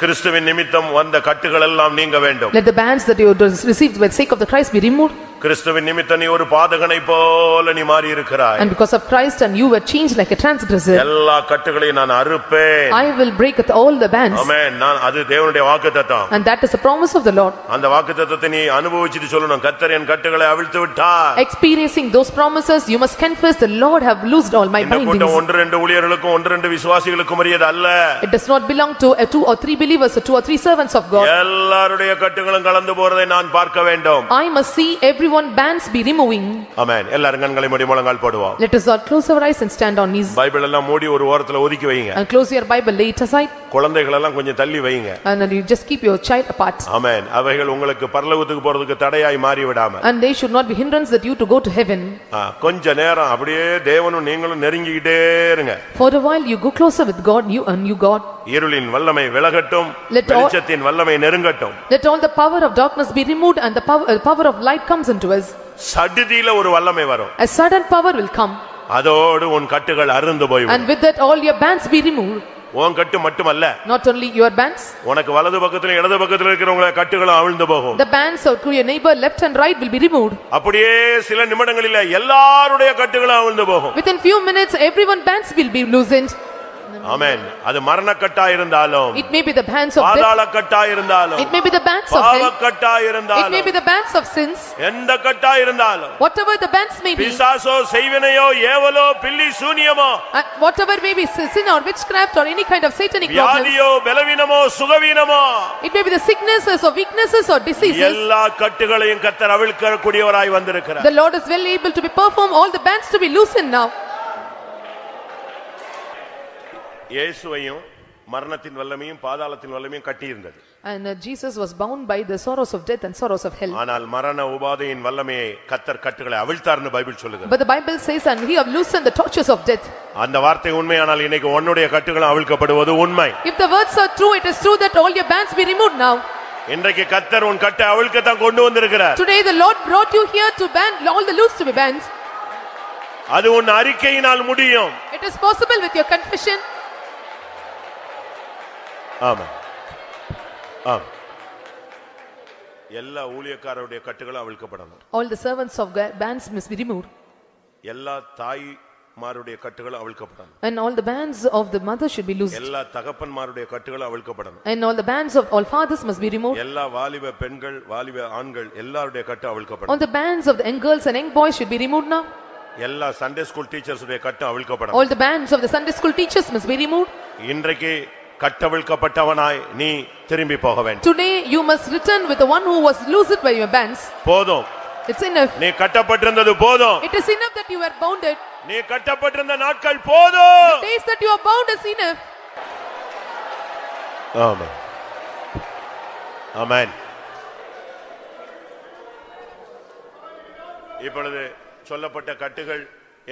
கிறிஸ்துவின் நிமித்தம் வந்த கட்டுகள் எல்லாம் நீங்க வேண்டும். Let the bands that you received by the sake of the Christ be removed. கிறிஸ்துவின் நிமித்தம் நீ ஒரு பாதகனை போல நீ மாறி இருக்கிறாய். And because of Christ and you were changed like a transgressor. எல்லா கட்டுகளையும் நான் அறுப்பேன். I will break all the bands. Amen. நான் அது தேவனுடைய வாக்குத்தத்தம். And that is the promise of the Lord. அந்த வாக்குத்தத்தத்தை நீ அனுபவிச்சிட்டு சொல்லணும், கர்த்தர் என் கட்டுகளை அவிழ்த்து விட்டார். Experiencing those promises you must confess the Lord have loosed all my bindings. இந்த ஒன்று ரெண்டு ஊழியர்களுக்கு ஒன்று ரெண்டு விசுவாசிகளுக்கு உரியது அல்ல. It does not belong to a two or three believers or two or three servants of God. எல்லாருடைய கட்டுகளும் கலந்து போறதை நான் பார்க்க வேண்டும். I must see everyone bands be removing. Amen. எல்லாரும் கண்களை மூடி முழங்கால் போடுவோம். Let us all close our eyes and stand on knees. Bible எல்லாம் மூடி ஒரு ஓரத்துல ஒதுக்கி வைங்க. And close your Bible lay it aside. குழந்தைகள் எல்லாம் கொஞ்சம் தள்ளி வைங்க. And you just keep your child apart. Amen. அவைகள் உங்களுக்கு பரலோகத்துக்கு போறதுக்கு தடையாய் மாறி விடாம. And they should not be hindrance that you to go to heaven. கொஞ்ச நேரம் அப்படியே தேவனும் நீங்களும் நெருங்கிட்டே இருங்க. For a while you go closer with God, you and you God. இருளின் வல்லமை விலகட்டும், வெளிச்சத்தின் வல்லமை நெருங்கட்டும். Let all the power of darkness be removed and the power, power of light comes into us. சடதியில ஒரு வல்லமை வரும். A sudden power will come. அதோடு உன் கட்டுகள் அறுந்து போய்விடும். And with that all your bands be removed. உன் கட்டு மட்டுமல்ல, not only your bands. உனக்கு வலது பக்கத்துல இடது பக்கத்துல இருக்கிறவங்க கட்டுகள அவிழ்ந்து போகும். The bands of your neighbor left and right will be removed. அப்படியே சில நிமிடங்களிலே எல்லாருடைய கட்டுகள அவிழ்ந்து போகும். Within few minutes everyone bands will be loosened. Amen. அது மரண கட்டா இருந்தாலும், it may be the bands of death. பாதாள கட்டா இருந்தாலும், it may be the bands of hell. பாவ கட்டா இருந்தாலும், it may be the bands of sins. எந்த கட்டா இருந்தாலும், whatever the bands may be, பிசாசோ செய்வினையோ ஏவலோ Billy சூனியமோ, whatever may be sin or witchcraft or any kind of satanic problems, வியாதியோ பலவீனமோ சுகவீனமோ, it may be the sicknesses or weaknesses or diseases, எல்லா கட்டுகளையும் கர்த்தர் அவிழ்க்க கூடியவராய் வந்திருக்கிறார். The Lord is well able to be perform all the bands to be loosened now. இயேசுவையும் மரணத்தின் வல்லமையும் பாதாளத்தின் வல்லமையும் கட்டி இருந்தது. And uh, Jesus was bound by the sorrows of death and sorrows of hell. ஆனால் மரண உபாதையின் வல்லமையை கர்த்தர் கட்டுகளை அவிழ்த்தார்னு பைபிள் சொல்லுது. But the Bible says and he have loosened the tortures of death. அந்த வார்த்தை உண்மையானால் இன்னைக்கு உன்னுடைய கட்டுகள் அவிழ்க்கப்படுவது உண்மை. If the words are true, it is true that all your bands be removed now. இன்றைக்கு கர்த்தர் உன் கட்டை அவிழ்க்க தான் கொண்டு வந்திருக்கிறார். Today the Lord brought you here to band all the loose to be bands. அது உன் அறிக்கையினால் முடியும். It is possible with your confession. ஆமா ஆமா எல்லா ஊழியக்காரருடைய கட்டுகளும் அவிழ்க்கப்படணும். All the servants of God bands must be removed. எல்லா தாய் மாருடைய கட்டுகளும் அவிழ்க்கப்படணும். And all the bands of the mother should be loosed. எல்லா தகப்பன்மாருடைய கட்டுகளும் அவிழ்க்கப்படணும். And all the bands of all fathers must be removed. எல்லா வாலிப பெண்கள் வாலிப ஆண்கள் எல்லாருடைய கட்டு அவிழ்க்கப்படணும். All the bands of the young girls and young boys should be removed now. எல்லா சண்டே ஸ்கூல் டீச்சர்ஸ் உடைய கட்டு அவிழ்க்கப்படணும். All the bands of the Sunday school teachers must be removed. இன்றைக்கு கட்டவிழ்க்கப்பட்டவனாய் நீ திரும்பி போக வேண்டும். Today you must return with the one who was loosed by your bands. போதும். It's enough. நீ கட்டப்பட்டிருந்தது போதும். It is enough that you were bounded. நீ கட்டப்பட்டிருந்த நாட்கள் போதும். The days that you are bound is enough. Amen. Amen. இப்பொழுது சொல்லப்பட்ட கட்டுகள்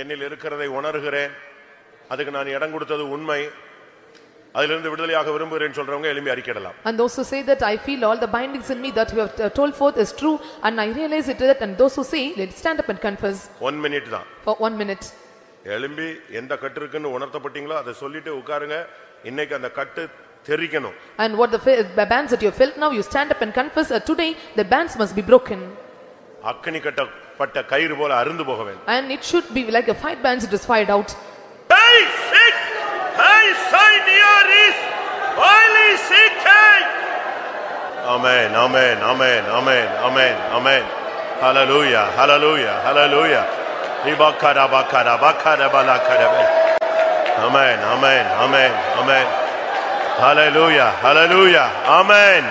என்னில் இருக்கிறதை உணர்கிறேன். அதுக்கு நான் இடம் கொடுத்தது உண்மை. அதிலிருந்து விடுதலையாக விரும்புகிறேன் சொல்றவங்க எலும்பி அறிக்கிடலாம். And those who say that I feel all the bindings in me that you have told forth is true and I realize it that and those who say let's stand up and confess. one minute தான். For one minute. எலும்பி எந்த கட்டு இருக்குன்னு உணர்த்தப்பட்டீங்களோ அதை சொல்லிட்டு உட்காருங்க. இன்னைக்கு அந்த கட்டு தெரிக்கணும். And what the bands that you felt now you stand up and confess that today the bands must be broken. அக்கினி கட்டப்பட்ட கயிறு போல அறுந்து போக வேண்டும். And it should be like a fire bands it is fired out. Hey, sit. Hey, sign here is only seeking. Amen, amen, amen, amen, amen, amen. Hallelujah, hallelujah, hallelujah. Ibakara bakara bakara balakara. Amen, amen, amen, amen. Hallelujah, hallelujah, amen.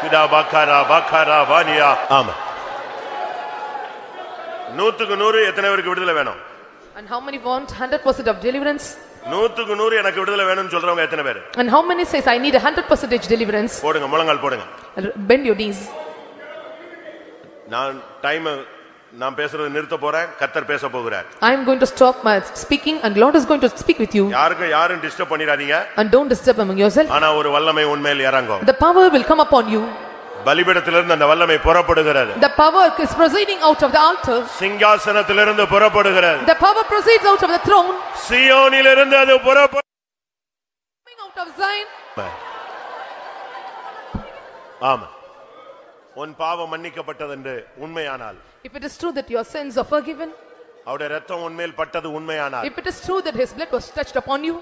Sida bakara bakara vaniya. Amen. நூற்றுக்கு நூறு எத்தனை பேருக்கு விடுதலை வேணும்? And how many want one hundred percent of deliverance? நூற்றுக்கு நூறு எனக்கு விடுதலை வேணும்னு சொல்றவங்க எத்தனை பேர்? And how many says I need one hundred percent deliverance? போடுங்க, முழங்கால் போடுங்க. Bend your knees. நான் டைம் நான் பேசுறது நிறுத்த போறேன். கர்த்தர் பேச போகிறார். I am going to stop my speaking and Lord is going to speak with you. யாருக்கு யாரும் டிஸ்டர்ப் பண்ணிராதீங்க. And don't disturb among yourself. ஆனா ஒரு வல்லமை உன்மேல் இறங்கும். The power will come upon you. பலிபீடத்திலிருந்து அந்த வல்லமை புறப்படுகிறது. The power is proceeding out of the altar. சிங்காசனத்திலிருந்து புறப்படுகிறது. The power proceeds out of the throne. சீயோனிலிருந்து அது புறப்படுகிறது. Out of Zion. ஆமென். உன் பாவம் மன்னிக்கப்பட்டது என்று உண்மையானால், if it is true that your sins are forgiven, அவருடைய இரத்தம் உன்மேல் பட்டது உண்மையானால், if it is true that his blood was touched upon you,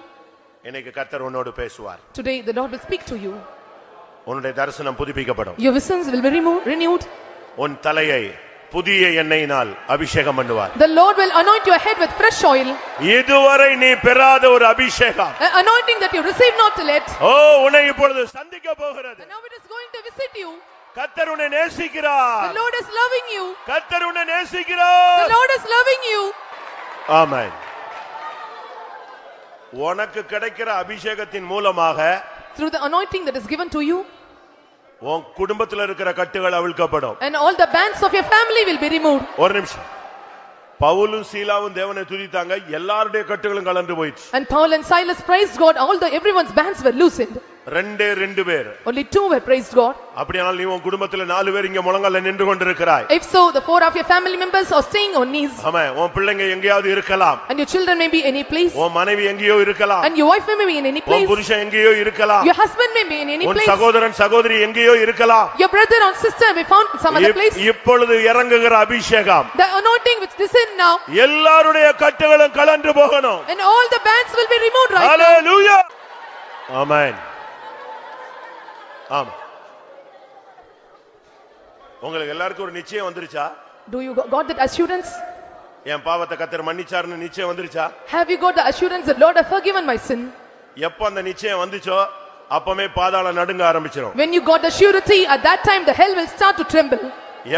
இன்னைக்கு கர்த்தர் உன்னோடு பேசுவார். Today the Lord will speak to you. உன்னுடைய தரிசனம் புதுப்பிக்கப்படும். Your visions will be renewed. உன் தலையை புதிய எண்ணெயினால் அபிஷேகம் பண்ணுவார். The Lord will anoint your head with fresh oil. இதுவரை நீ பெறாத ஒரு அபிஷேகம். An anointing that you received not till yet. ஓ, உன்னை இப்பொழுது சந்திக்க போகிறது. And now it is going to visit you. கர்த்தர் உன்னை நேசிக்கிறார். The Lord is loving you. கர்த்தர் உன்னை நேசிக்கிறார். The Lord is loving you. Amen. உனக்கு கிடைக்கிற அபிஷேகத்தின் மூலமாக, through the anointing that is given to you, உன் குடும்பத்துல இருக்கிற கட்டுகள் அவிழ்க்கப்படும். And all the bands of your family will be removed. ஒரு நிமிஷம். பவுலும் சீலாவும் தேவனை துதித்தாங்க. எல்லாருடைய கட்டுகளும் கலந்து போயிடுச்சு. And Paul and Silas praised God. All the everyone's bands were loosened. ரெண்டே ரெண்டு பேர். Only two were praised God. அப்படியானால் நீ உன் குடும்பத்துல நாலு பேர் இங்க முழங்கால்ல நின்று கொண்டிருக்கிறாய். If so, the four of your family members are staying on knees. ஆமா, உன் பிள்ளைங்க எங்கேயாவது இருக்கலாம். And your children may be any place. உன் மனைவி எங்கேயோ இருக்கலாம். And your wife may be in any place. உன் புருஷன் எங்கேயோ இருக்கலாம். Your husband may be in any place. உன் சகோதரன் சகோதரி எங்கேயோ இருக்கலாம். Your brother or sister may found some other place. இப்பொழுது இறங்குகிற அபிஷேகம், the anointing which descend now, எல்லாருடைய கட்டுகளும் கலந்து போகணும். And all the bands will be removed right now. Hallelujah. Amen. ஆமா, உங்களுக்கு எல்லாருக்கும் ஒரு நிச்சயம் வந்துருச்சா? Do you got that assurance? என் பாவத்தை கர்த்தர் மன்னிச்சார்னு நிச்சயம் வந்துருச்சா? Have you got the assurance that Lord has forgiven my sin? எப்ப அந்த நிச்சயம் வந்துச்சோ அப்பவே பாதாளம் நடுங்க ஆரம்பிச்சிரும். When you got the surety, at that time the hell will start to tremble.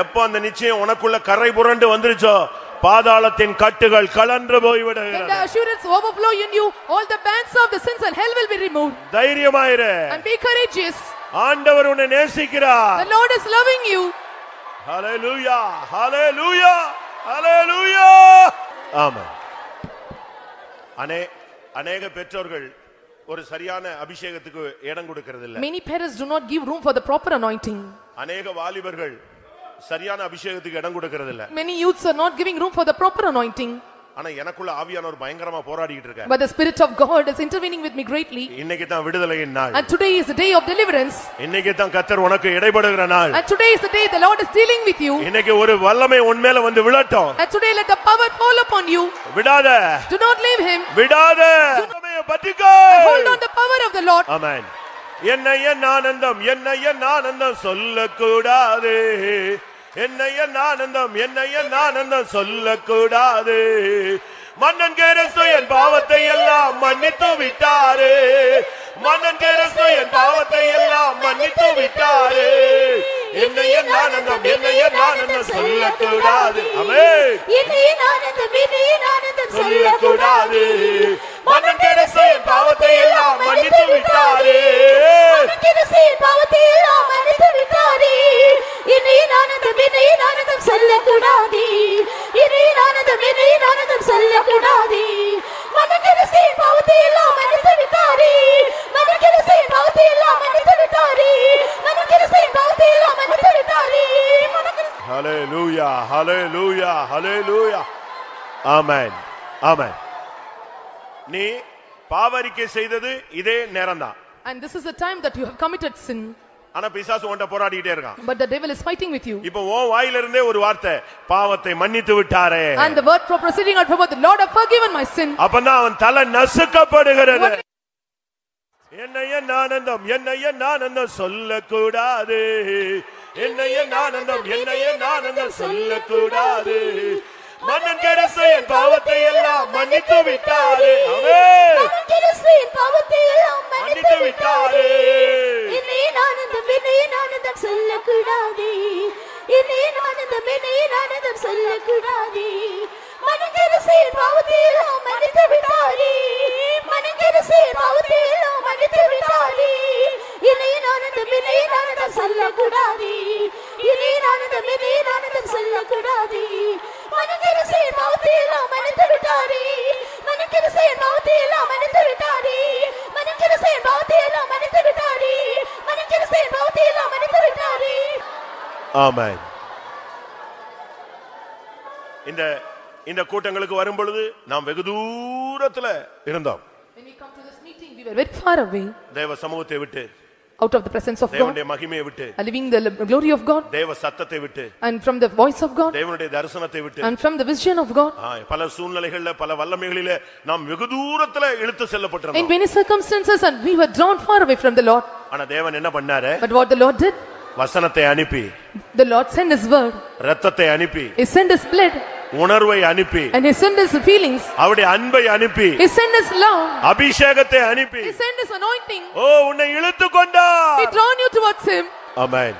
எப்ப அந்த நிச்சயம் உனக்குள்ள கரை புரண்டு வந்துச்சோ பாதாளத்தின் கட்டுகள் கலன்று போய்விடும். When the assurance overflow in you, all the bands of the sins and hell will be removed. தைரியமாயிரு. And be courageous. ஆண்டவர் உன்னை நேசிக்கிறார். The Lord is loving you. Hallelujah. Hallelujah. Hallelujah. Amen. அனே அநேக பெற்றோர்கள் ஒரு சரியான அபிஷேகத்துக்கு இடம் கொடுக்கிறது இல்லை. Many parents do not give room for the proper anointing. அநேக வாலிபர்கள் சரியான அபிஷேகத்துக்கு இடம் கொடுக்கிறது இல்லை. Many youths are not giving room for the proper anointing. ஆனா எனக்குள்ள ஆவியானவர் பயங்கரமா போராடிட்டு இருக்கார். But the spirit of God is intervening with me greatly. இன்னைக்கு தான் விடுதலையின் நாள். And today is the day of deliverance. இன்னைக்கு தான் கர்த்தர் உனக்கு இடைபடுகிற நாள். And today is the day the Lord is dealing with you. இன்னைக்கு ஒரு வல்லமை உன் மேல வந்து விழட்டும். And today let the power fall upon you. விடாத. Do not leave him. விடாத. உன்னை பற்றிக்கோ. Hold on the power of the Lord. Amen. என்னைய ஆனந்தம் என்னைய ஆனந்தம் சொல்லக்கூடாதே. என்னைய ஆனந்தம் என்னைய ஆனந்தம் சொல்லக்கூடாதே. மன்னன் கிறிஸ்து என் பாவத்தை எல்லாம் மன்னித்து விட்டாரே. மன்னன் கிறிஸ்து என் பாவத்தை எல்லாம் மன்னித்து விட்டாரே. என்னைய ஆனந்தம் என்னைய ஆனந்தம் சொல்லக்கூடாதே. ஆமென். என்னைய ஆனந்தம் என்னைய ஆனந்தம் சொல்லக்கூடாதே. மன்னன் கிறிஸ்து என் பாவத்தை எல்லாம் மன்னித்து விட்டாரே. மன்னன் கிறிஸ்து என் பாவத்தை எல்லாம் மன்னித்து விட்டாரே. என்னைய ஆனந்தம் என்னைய ஆனந்தம் சொல்லக்கூடாதே. என்னைய ஆனந்தம் என்னைய ஆனந்தம் சொல்லக்கூடாதே. மன்னன் கிறிஸ்து என் பாவத்தை எல்லாம் மன்னித்து விட்டாரே. மன்னன் கிறிஸ்து என் பாவத்தை எல்லாம் மன்னித்து விட்டாரே. மன்னன் கிறிஸ்து என் பாவத்தை எல்லாம் மன்னித்து விட்டாரே. ஹalleluya hallelujah hallelujah amen amen. நீ பாவரிக்கை செய்தது இதே நேரம்தான். And this is the time that you have committed sin. ஆனா பிசாசு உன்கிட்ட போராடிட்டே இருக்கான். But the devil is fighting with you. இப்போ ஓ வாயில இருந்தே ஒரு வார்த்தை, பாவத்தை மன்னித்து விட்டாரே. And the word proceeding out from the Lord has forgiven my sin. அப்பனா அவன் தலை நசுக்கப்படுகிறது. என்னைய ஆனந்தம் என்னைய ஆனந்தம் சொல்லக்கூடாதே. என்னைய ஆனந்தம் என்னைய ஆனந்தம் சொல்லக்கூடாதே. மன்னன் கிறிஸ்து என் பாவத்தை எல்லாம் மன்னித்து விட்டாரே. ஆமென். மன்னன் கிறிஸ்து என் பாவத்தை எல்லாம் மன்னித்து விட்டாரே. என்னைய ஆனந்தம் என்னைய ஆனந்தம் சொல்லக்கூடாதே. என்னைய ஆனந்தம் என்னைய ஆனந்தம் சொல்லக்கூடாதே. மன்னன் கிறிஸ்து என் பாவத்தை எல்லாம் மன்னித்து விட்டாரே. மன்னன் கிறிஸ்து என் பாவத்தை எல்லாம் மன்னித்து விட்டாரே. என்னைய ஆனந்தம் என்னைய ஆனந்தம் சொல்லக்கூடாதே. என்னைய ஆனந்தம் என்னைய ஆனந்தம் சொல்லக்கூடாதே. மன்னன் கிறிஸ்து என் பாவத்தை எல்லாம் மன்னித்து விட்டாரே. மன்னன் கிறிஸ்து என் பாவத்தை எல்லாம் மன்னித்து விட்டாரே. மன்னன் கிறிஸ்து என் பாவத்தை எல்லாம் மன்னித்து விட்டாரே. மன்னன் கிறிஸ்து என் பாவத்தை எல்லாம் மன்னித்து விட்டாரே. ஆமென். இந்த இந்த கூட்டங்களுக்கு வரும் பொழுது நாம் வெகு தூரத்துல இருந்தோம். When we come to this meeting we were very far away. தேவ சமூகத்தை விட்டு out of the presence of God, leaving the glory of God, and from the voice of God, and from the vision of God. In many circumstances, and we were drawn far away from the Lord. But what the Lord did, the Lord sent His word. He sent His blood. உணர்வை அனுப்பி, and He sent His feelings, அவருடைய அன்பை அனுப்பி, He sent His love, அபிஷேகத்தை அனுப்பி, He sent His anointing. ஓ உன்னை இழுத்து கொண்டார், He drawn you towards Him. Amen.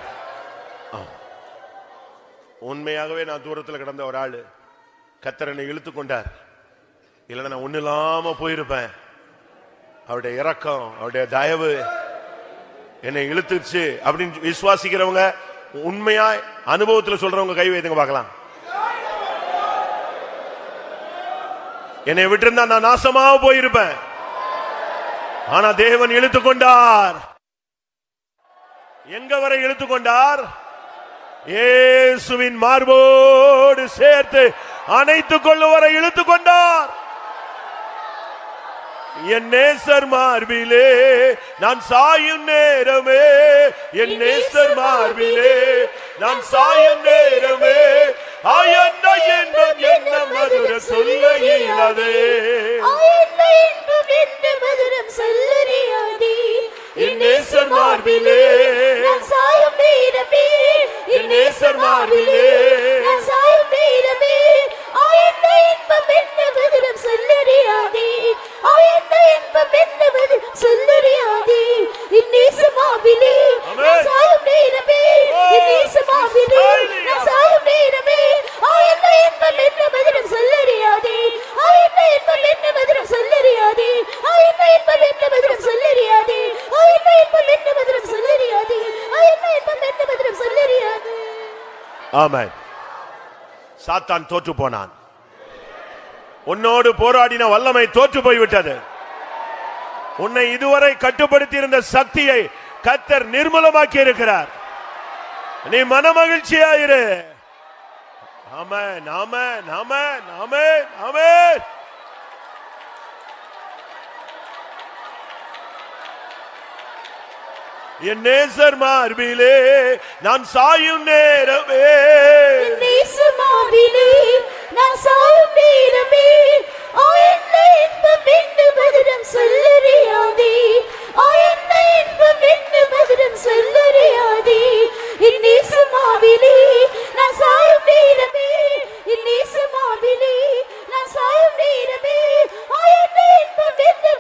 உண்மையாகவே நான் தூரத்துல கடந்த ஒரு ஆளு, கர்த்தர் என்னை இழுத்து கொண்டார், இல்லனா நான் ஒண்ணுலாம போயிருப்பேன். அவருடைய இரக்கம், அவருடைய தயவு என்னை இழுத்துச்சு அப்படின்னு விசுவாசிக்கிறவங்க, உண்மையா அனுபவத்துல சொல்றவங்க கை வைத்துங்க பார்க்கலாம். என்னை விட்டிருந்தா நான் நாசமாக போயிருப்பேன். ஆனா தேவன் இழுத்து கொண்டார். எங்க வரை இழுத்து கொண்டார்? இயேசுவின் மார்போடு சேர்த்து அணைத்துக் கொள்ளுவரை இழுத்து கொண்டார். என் நேசர் மார்பிலே நான் சாயும் நேரமே, என் நேசர் மார்பிலே நான் சாயும் நேரமே, ஆயன்ன என்பம் என்ன மதுர சொல்ல இயலாதே, ஆயன்ன என்பம் என்ன மதுரம் சொல்ல இயலாதே, என் நேசர் மார்பிலே நான் சாயும் நேரமே, என் நேசர் மார்பிலே நான் சாயும் நேரமே, ஆயன்ன என்பம் என்ன மதுரம் சொல்ல இயலாதே, ஆயன்ன என்பம் என்ன மதுரம் சொல்ல இயலாதே, என் நேசர் மார்பிலே நான் சாயும் நேரமே, என் நேசர் மார்பிலே நான் சாயும் நேரமே, ஆயன்ன என்பம் என்ன மதுரம் சொல்ல இயலாதே, ஆயன்ன என்பம் என்ன மதுரம் சொல்ல இயலாதே, ஆயன்ன என்பம் என்ன மதுரம் சொல்ல இயலாதே, ஆயன்ன என்பம் என்ன மதுரம் சொல்ல இயலாதே, ஆயன்ன என்பம் என்ன மதுரம் சொல்ல இயலாதே. ஆமென். சாத்தான் தோற்று போனான். உன்னோடு போராடின வல்லமை தோற்று போய்விட்டது. உன்னை இதுவரை கட்டுப்படுத்தி இருந்த சக்தியை கர்த்தர் நிர்மூலமாக்கி இருக்கிறார். நீ மன மகிழ்ச்சியாயிரு. ஆமென், ஆமென், ஆமென், ஆமென், ஆமென். என் நேசர் மார்பிலே நான் சாயும் நேரமே, என் நேசர் மார்பிலே நான் சாயும் நேரமே, ஆ என்ன என்பம் என்ன மதுரம் சொல்லறியாதே, ஆ என்ன என்பம் என்ன மதுரம் சொல்லறியாதே, என் நேசர் மார்பிலே நான் சாயும் நேரமே, என் நேசர் மார்பிலே நான் சாயும் நேரமே, ஆ என்ன என்பம் என்ன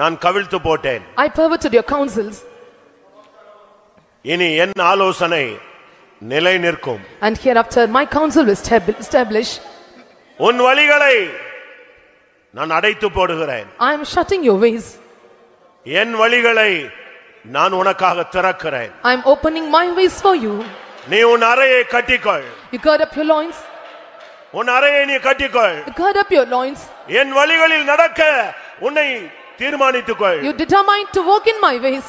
நான் கவிழ்த்து போட்டேன். I perverted your counsels. இனி என் ஆலோசனை நிலை நிற்கும். And hereafter my counsel is established. உன் வழிகளை நான் அடைத்து போடுகிறேன். I am shutting your ways. என் வழிகளை நான் உனக்காக திறக்கிறேன். I am opening my ways for you. நீ உன் அரையை கட்டிக்கொள். You gird up your loins. உன் அரையை நீ கட்டிக்கொள். You gird up your loins. என் வழிகளில் நடக்க உன்னை தீர்மானித்துக்கொள். You determine to walk in my ways.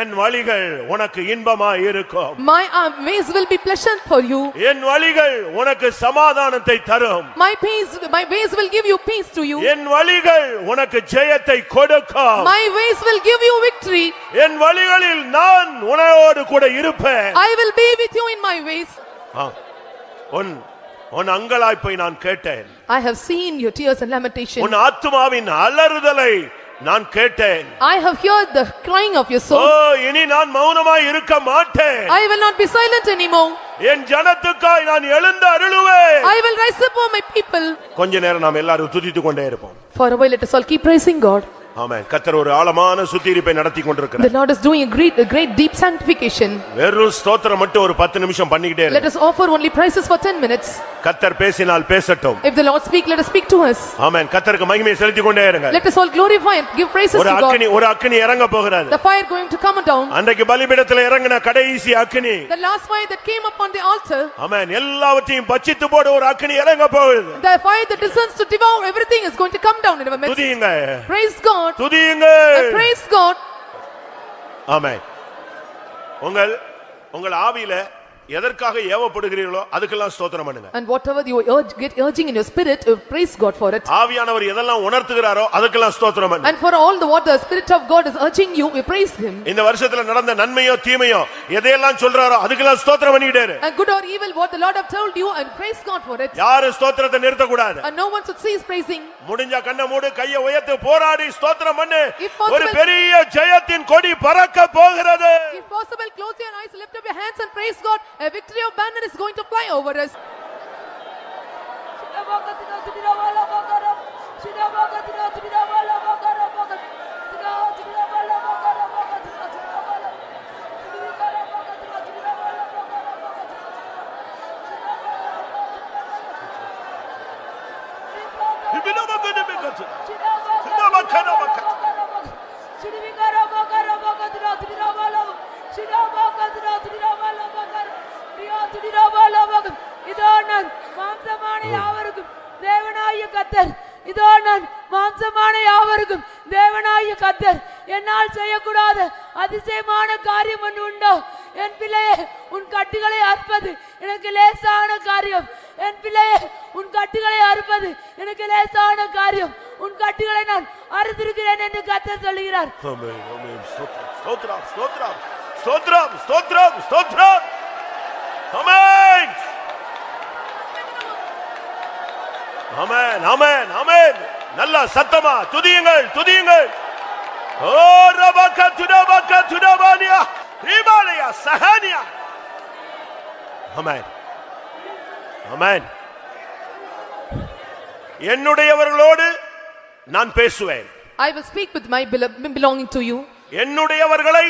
என் வழிகள் உனக்கு இன்பமாய் இருக்கும். My ways will be pleasant for you. என் வழிகள் உனக்கு சமாதானத்தை தரும். My peace, my ways will give you peace to you. என் வழிகள் உனக்கு ஜெயத்தை கொடுக்கும். My ways will give you victory. என் வழிகளில் நான் உன்னோடு கூட இருப்பேன். I will be with you in my ways. உன் உன் அங்கலாய்ப்பை நான் கேட்டேன். I have seen your tears and lamentations. உன் ஆத்துமாவின் அலறுதலை நான் கேட்டேன். I have heard the crying of your soul. ஓ இனி நான் மௌனமாய் இருக்க மாட்டேன். I will not be silent anymore. என் ஜனத்துக்காய் நான் எழுந்து அருளுவேன். I will rise up for my people. கொஞ்ச நேரம் நாம் எல்லாரும் துதித்து கொண்டே இருப்போம். For a while let us all keep praising God. Amen. கர்த்தர் ஒரு ஆழமான சுத்திகரிப்பை நடத்தி கொண்டிருக்கிறார். The Lord is doing a great a great deep sanctification. வெறும் ஸ்தோத்திரம் மட்டும் ஒரு பத்து நிமிஷம் பண்ணிக்கிட்டே இருங்க. Let us offer only praises for ten minutes. கர்த்தர் பேசினால் பேசட்டும். If the Lord speak, let us speak to us. Amen. கர்த்தருக்கு மகிமையை செலுத்தி கொண்டே இருங்க. Let us all glorify and give praises to God. ஒரு அக்கினி ஒரு அக்கினி இறங்க போகிறது. The fire going to come down. அன்றைக்கு பலிபீடத்திலே இறங்கின கடைசி அக்கினி. The last fire that came upon the altar. Amen. எல்லாவற்றையும் பட்சித்து போடு ஒரு அக்கினி இறங்க போகிறது. The fire that descends to devour everything is going to come down in our midst. துதியுங்க. Praise God. துதியுங்கள். Praise God. Amen. உங்கள் உங்கள் ஆவியிலே எதற்காக ஏவப்படுகிறீர்களோ அதுக்கெல்லாம் ஸ்தோத்திரம் பண்ணுங்க. And whatever you urge, get urging in your spirit, praise God for it. ஆவியானவர் எதெல்லாம் உணர்த்துகிறாரோ அதுக்கெல்லாம் ஸ்தோத்திரம் பண்ணுங்க. And for all the what the spirit of God is urging you, we praise him. இந்த வருஷத்துல நடந்த நன்மையோ தீமையோ எதெல்லாம் சொல்றாரோ அதுக்கெல்லாம் ஸ்தோத்திரம் பண்ணிட்டே இரு. And good or evil what the Lord have told you, and praise God for it. யாரு ஸ்தோத்திரத்தை நிறுத்த கூடாது. And no one should cease praising. முடிஞ்ச கண்ணை மூடு, கையை உயர்த்தி போராடி ஸ்தோத்திரம் பண்ணு. ஒரு பெரிய ஜெயத்தின் கொடி பறக்க போகிறது. If possible, close your eyes, lift up your hands and praise God. A victory of banner is going to fly over us. இதோ நான் மாம்சமான யாவருக்கும் தேவனாகிய கர்த்தர் இதோ நான் மாம்சமான யாவருக்கும் தேவனாகிய கர்த்தர் என்னால் செய்யக்கூடாத அதிசயமான காரியம் ஒன்று உண்டோ என் பிள்ளையே உன் கட்டுகளை அறுப்பது எனக்கு லேசான காரியம் என் பிள்ளையே உன் கட்டுகளை அறுப்பது எனக்கு லேசான காரியம் உன் கட்டுகளை நான் அறுத்திருக்கிறேன் என்று கர்த்தர் சொல்கிறார். ஸ்தோத்திரம் ஸ்தோத்திரம் ஸ்தோத்திரம் ஸ்தோத்திரம் ஸ்தோத்திரம் Amen. Amen. Amen. Amen. நல்ல சத்தமா துதியுங்கள் துதியுங்கள். ஓ ரபக்க துடபக்க துடபானியா ரீபாலியா சஹானியா. Amen. Amen. என்னுடையவர்களோடு நான் பேசுவேன். I will speak with my belonging to you. என்னுடையவர்களை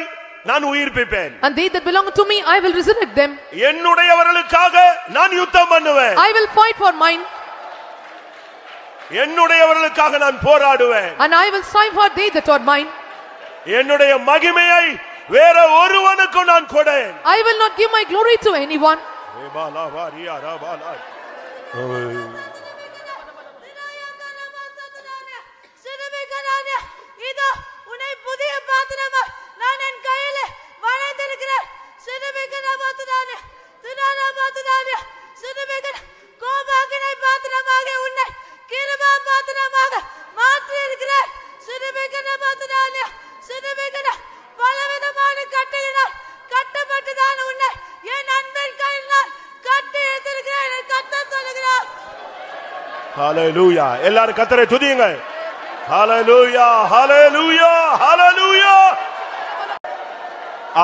நான் உயிர்ப்பிப்பேன். And they that belong to me, I will resurrect them. என்னுடையவர்களுக்காக நான் யுத்தம் பண்ணுவேன். I will fight for mine. என்னுடையவர்களுக்காக நான் போராடுவேன். And I will strive for they that are mine. என்னுடைய மகிமையை வேற ஒருவனுக்கு நான் கொடேன். I will not give my glory to anyone. இதோ உன்னை புதிய பாத்திரமா நான் என் கையில வரைந்திருக்கிறேன். சிறுமிகன பாத்திரானே தினான பாத்திரானே சிறுமிகன கோபாகனை பாத்திரமாக உன்னை கிருபா பாத்திரமாக மாற்றி இருக்கிறேன். சிறுமிகன பாத்திரானே சிறுமிகன பலவிதமான கட்டையினால் கட்டப்பட்டுதான் உன்னை என் அன்பின் கையினால் கட்டி எடுத்திருக்கிறேன். கர்த்தர் சொல்கிறார். ஹalleluya. எல்லாரும் கர்த்தரை துதியுங்க. ஹalleluya ஹalleluya ஹalleluya.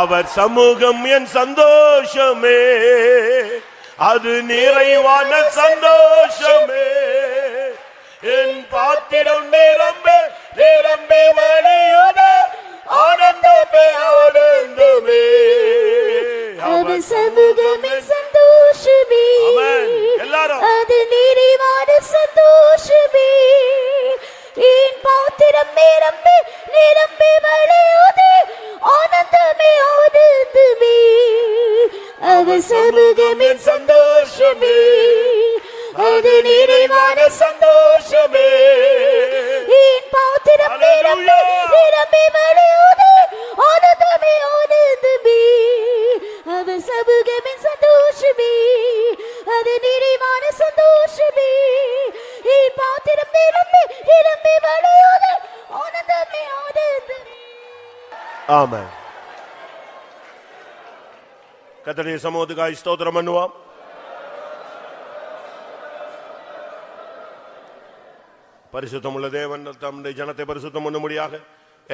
அவர் சமூகம் என் சந்தோஷமே அது நிறைவான சந்தோஷமே என் பாத்திரம் நிரம்பே நிரம்பே வழியுடே ஆனந்தமே ஆனந்தமே அவர் சமூகம் என் சந்தோஷமே அது நிறைவான சந்தோஷமே என் பாத்திரம் நிரம்பே நிரம்பே வழியுடே ஆனந்தமே ஆனந்தமே அவர் சமூகம் என் சந்தோஷமே அது நிறைவான சந்தோஷமே என் பாத்திரம் நிரம்பே நிரம்பே வழியுடே ஆனந்தமே ஆனந்தமே அவர் சமூகம் என் சந்தோஷமே அது நிறைவான சந்தோஷமே என் பாத்திரம் நிரம்பே நிரம்பே வழியுடே ஆனந்தமே ஆனந்தமே. Amen. கர்த்தருடைய சமூகத்துக்காய் ஸ்தோத்திரம் பண்ணுவோம். பரிசுத்தமுள்ள தேவன் தம்முடைய ஜனத்தை பரிசுத்தம் பண்ணும்படியாக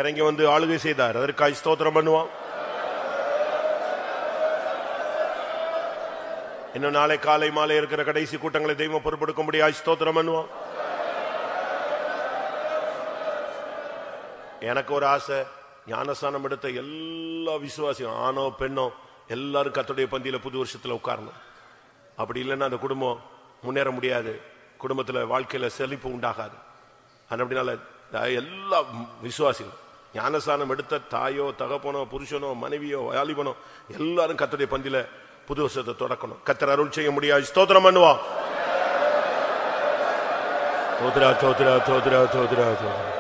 இறங்கி வந்து ஆளுகை செய்தார். அதற்காய் ஸ்தோத்திரம் பண்ணுவோம். இன்னும் நாளை காலை மாலை இருக்கிற கடைசி கூட்டங்களை தெய்வம் பொறுப்பெடுக்கும்படியாய் ஸ்தோத்திரம் பண்ணுவோம். எனக்கு ஒரு ஆசை, ஞானஸ்தானம் எடுத்த எல்லா விசுவாசியும் ஆணோ பெண்ணோ எல்லாரும் கர்த்தருடைய பந்தியில புது வருஷத்துல உட்காரணும். அப்படி இல்லைன்னா அந்த குடும்பம் முன்னேற முடியாது, குடும்பத்துல வாழ்க்கையில செழிப்பு உண்டாகாது. அப்படினால எல்லா விசுவாசிகளும் ஞானஸ்தானம் எடுத்த தாயோ தகப்பனோ புருஷனோ மனைவியோ வாலிபனோ எல்லாரும் கர்த்தருடைய பந்தியில புது வருஷத்தை தொடக்கணும். கர்த்தர் அருள் செய்ய முடியாது. ஸ்தோத்திரம் பண்ணுவா. தோத்ரா தோத்ரா தோத்ரா தோத்ரா தோத்ரா.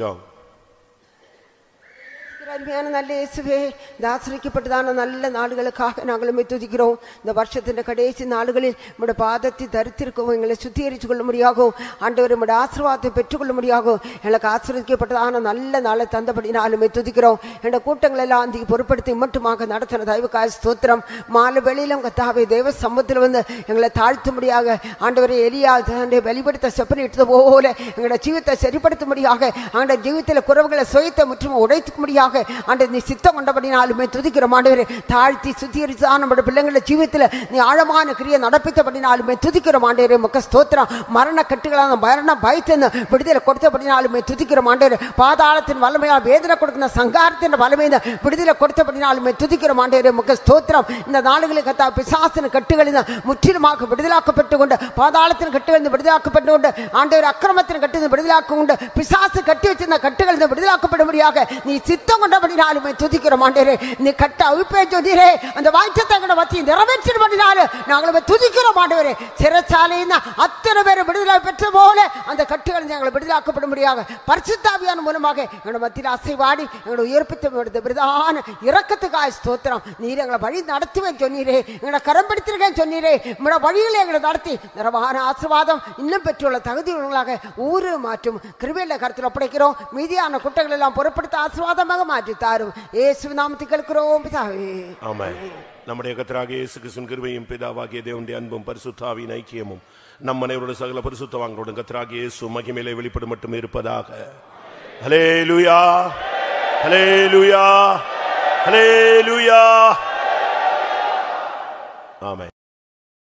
ஜாம் அருமையான நல்ல இயேசுவே, இந்த ஆசிரிக்கப்பட்டதான நல்ல நாடுகளுக்காக நாங்களும் துதிக்கிறோம். இந்த வருஷத்தின் கடைசி நாடுகளில் நம்முடைய பாதத்தை தரித்திருக்கவும் எங்களை சுத்திகரித்து கொள்ள முடியாகும். ஆண்டவர் நம்முடைய ஆசீர்வாதத்தை பெற்றுக்கொள்ள முடியாகும். எங்களுக்கு ஆசிரியப்பட்டதான நல்ல நாளை தந்தபடினாலுமே துதிக்கிறோம். எங்கள் கூட்டங்களெல்லாம் அந்திக்கு பொருட்படுத்தி மட்டுமாக நடத்தின தயவுக்காக ஸ்தோத்திரம். மாலை வெளியிலும் கத்தாவை தெய்வ சமூகத்தில் வந்து எங்களை தாழ்த்தும்படியாக ஆண்டவரை எலியா தன்னுடைய வெளிப்படுத்த செப்பனிட்டது போல எங்களுடைய ஜீவத்தை சரிப்படுத்தும்படியாக அவங்களுடைய ஜீவத்தில் குறவுகளை சுயத்தை முற்றும் உடைத்துக்கும்படியாக நீ சித்தம் கொண்டபடினாலுமே துதிக்கிறோம். ஆண்டவரே, தாழ்த்தி சுத்திகரித்தான் நம்முடைய பிள்ளைங்கள ஜீவத்தில் நீ ஆழமான கிரியை நடப்பித்தபடினாலுமே துதிக்கிறோம். ஆண்டவரே, முக ஸ்தோத்திரம். மரண கட்டுகளான மரண பயத்தின் விடுதலை கொடுத்தபடினாலுமே துதிக்கிறோம். ஆண்டவரே, பாதாளத்தின் வலிமையா வேதனை கொடுக்கிற சங்காரத்தின் வலிமையின விடுதலை கொடுத்தபடினாலுமே துதிக்கிறோம். ஆண்டவரே, முக ஸ்தோத்திரம். இந்த நாடுகளுக்கு கத்தா பிசாசின் கட்டுகளில் முற்றிலுமாக விடுதலாக்கப்பட்டு கொண்டு பாதாளத்தின் கட்டுகளில் விடுதலாக்கப்பட்டு கொண்டு ஆண்டவர் அக்கிரமத்தின் கட்டு விடுதலாக்க கொண்டு பிசாசு கட்டி வச்சிருந்த கட்டுகளில் விடுதலாக்கப்படும்படியாக நீ சித்தம் கொண்ட படினாலுமே துதிக்கிறோம். ஆண்டவரே, நீ கட்ட அவிப்பே சொன்னீரே, அந்த வாய்ச்சத்தங்கட வத்தி நிறைவேற்றினால நாங்களே துதிக்கிறோம். ஆண்டவரே, சிறைச்சாலையின அத்தனை பேர் விடுதலை பெற்ற போல அந்த கட்டுகளை நாங்கள் விடுதலாக்கப்படும்படியாக பரிசுத்த ஆவியான் மூலமாக எங்களோட மத்தியில் அசைவாடி எங்களோட உயர்ப்பித்த பிரதான இரக்கத்துக்காக ஸ்தோத்திரம். நீர் எங்களை வழி நடத்துவேன் சொன்னீரே, எங்களை கரம் பிடித்திருக்கேன் சொன்னீரே. உங்களோட வழிகளை எங்களை நடத்தி நிறைவான ஆசீர்வாதம் இன்னும் பெற்றுள்ள தகுதியுள்ளவர்களாக ஊரு மாற்றும் கிருபையில கருத்தில் ஒப்படைக்கிறோம். மீதியான குற்றங்கள் எல்லாம் பொருட்படுத்த ஆசீர்வாதமாக மாற்றி தாரும். இயேசு நாமத்தில் கேட்கிறோம் பிதாவே, ஆமென். நம்முடைய கர்த்தராகிய இயேசு கிறிஸ்துவின் கிருபையும் பிதாவாகிய தேவனுடைய அன்பும் பரிசுத்த ஆவியின் ஐக்கியமும் நம் அனைவரோடும் சகல பரிசுத்தவான்களோடும் கர்த்தராகிய இயேசு மகிமையிலே வெளிப்படும் மட்டும் இருப்பதாக. ஹல்லேலூயா, ஹல்லேலூயா, ஹல்லேலூயா.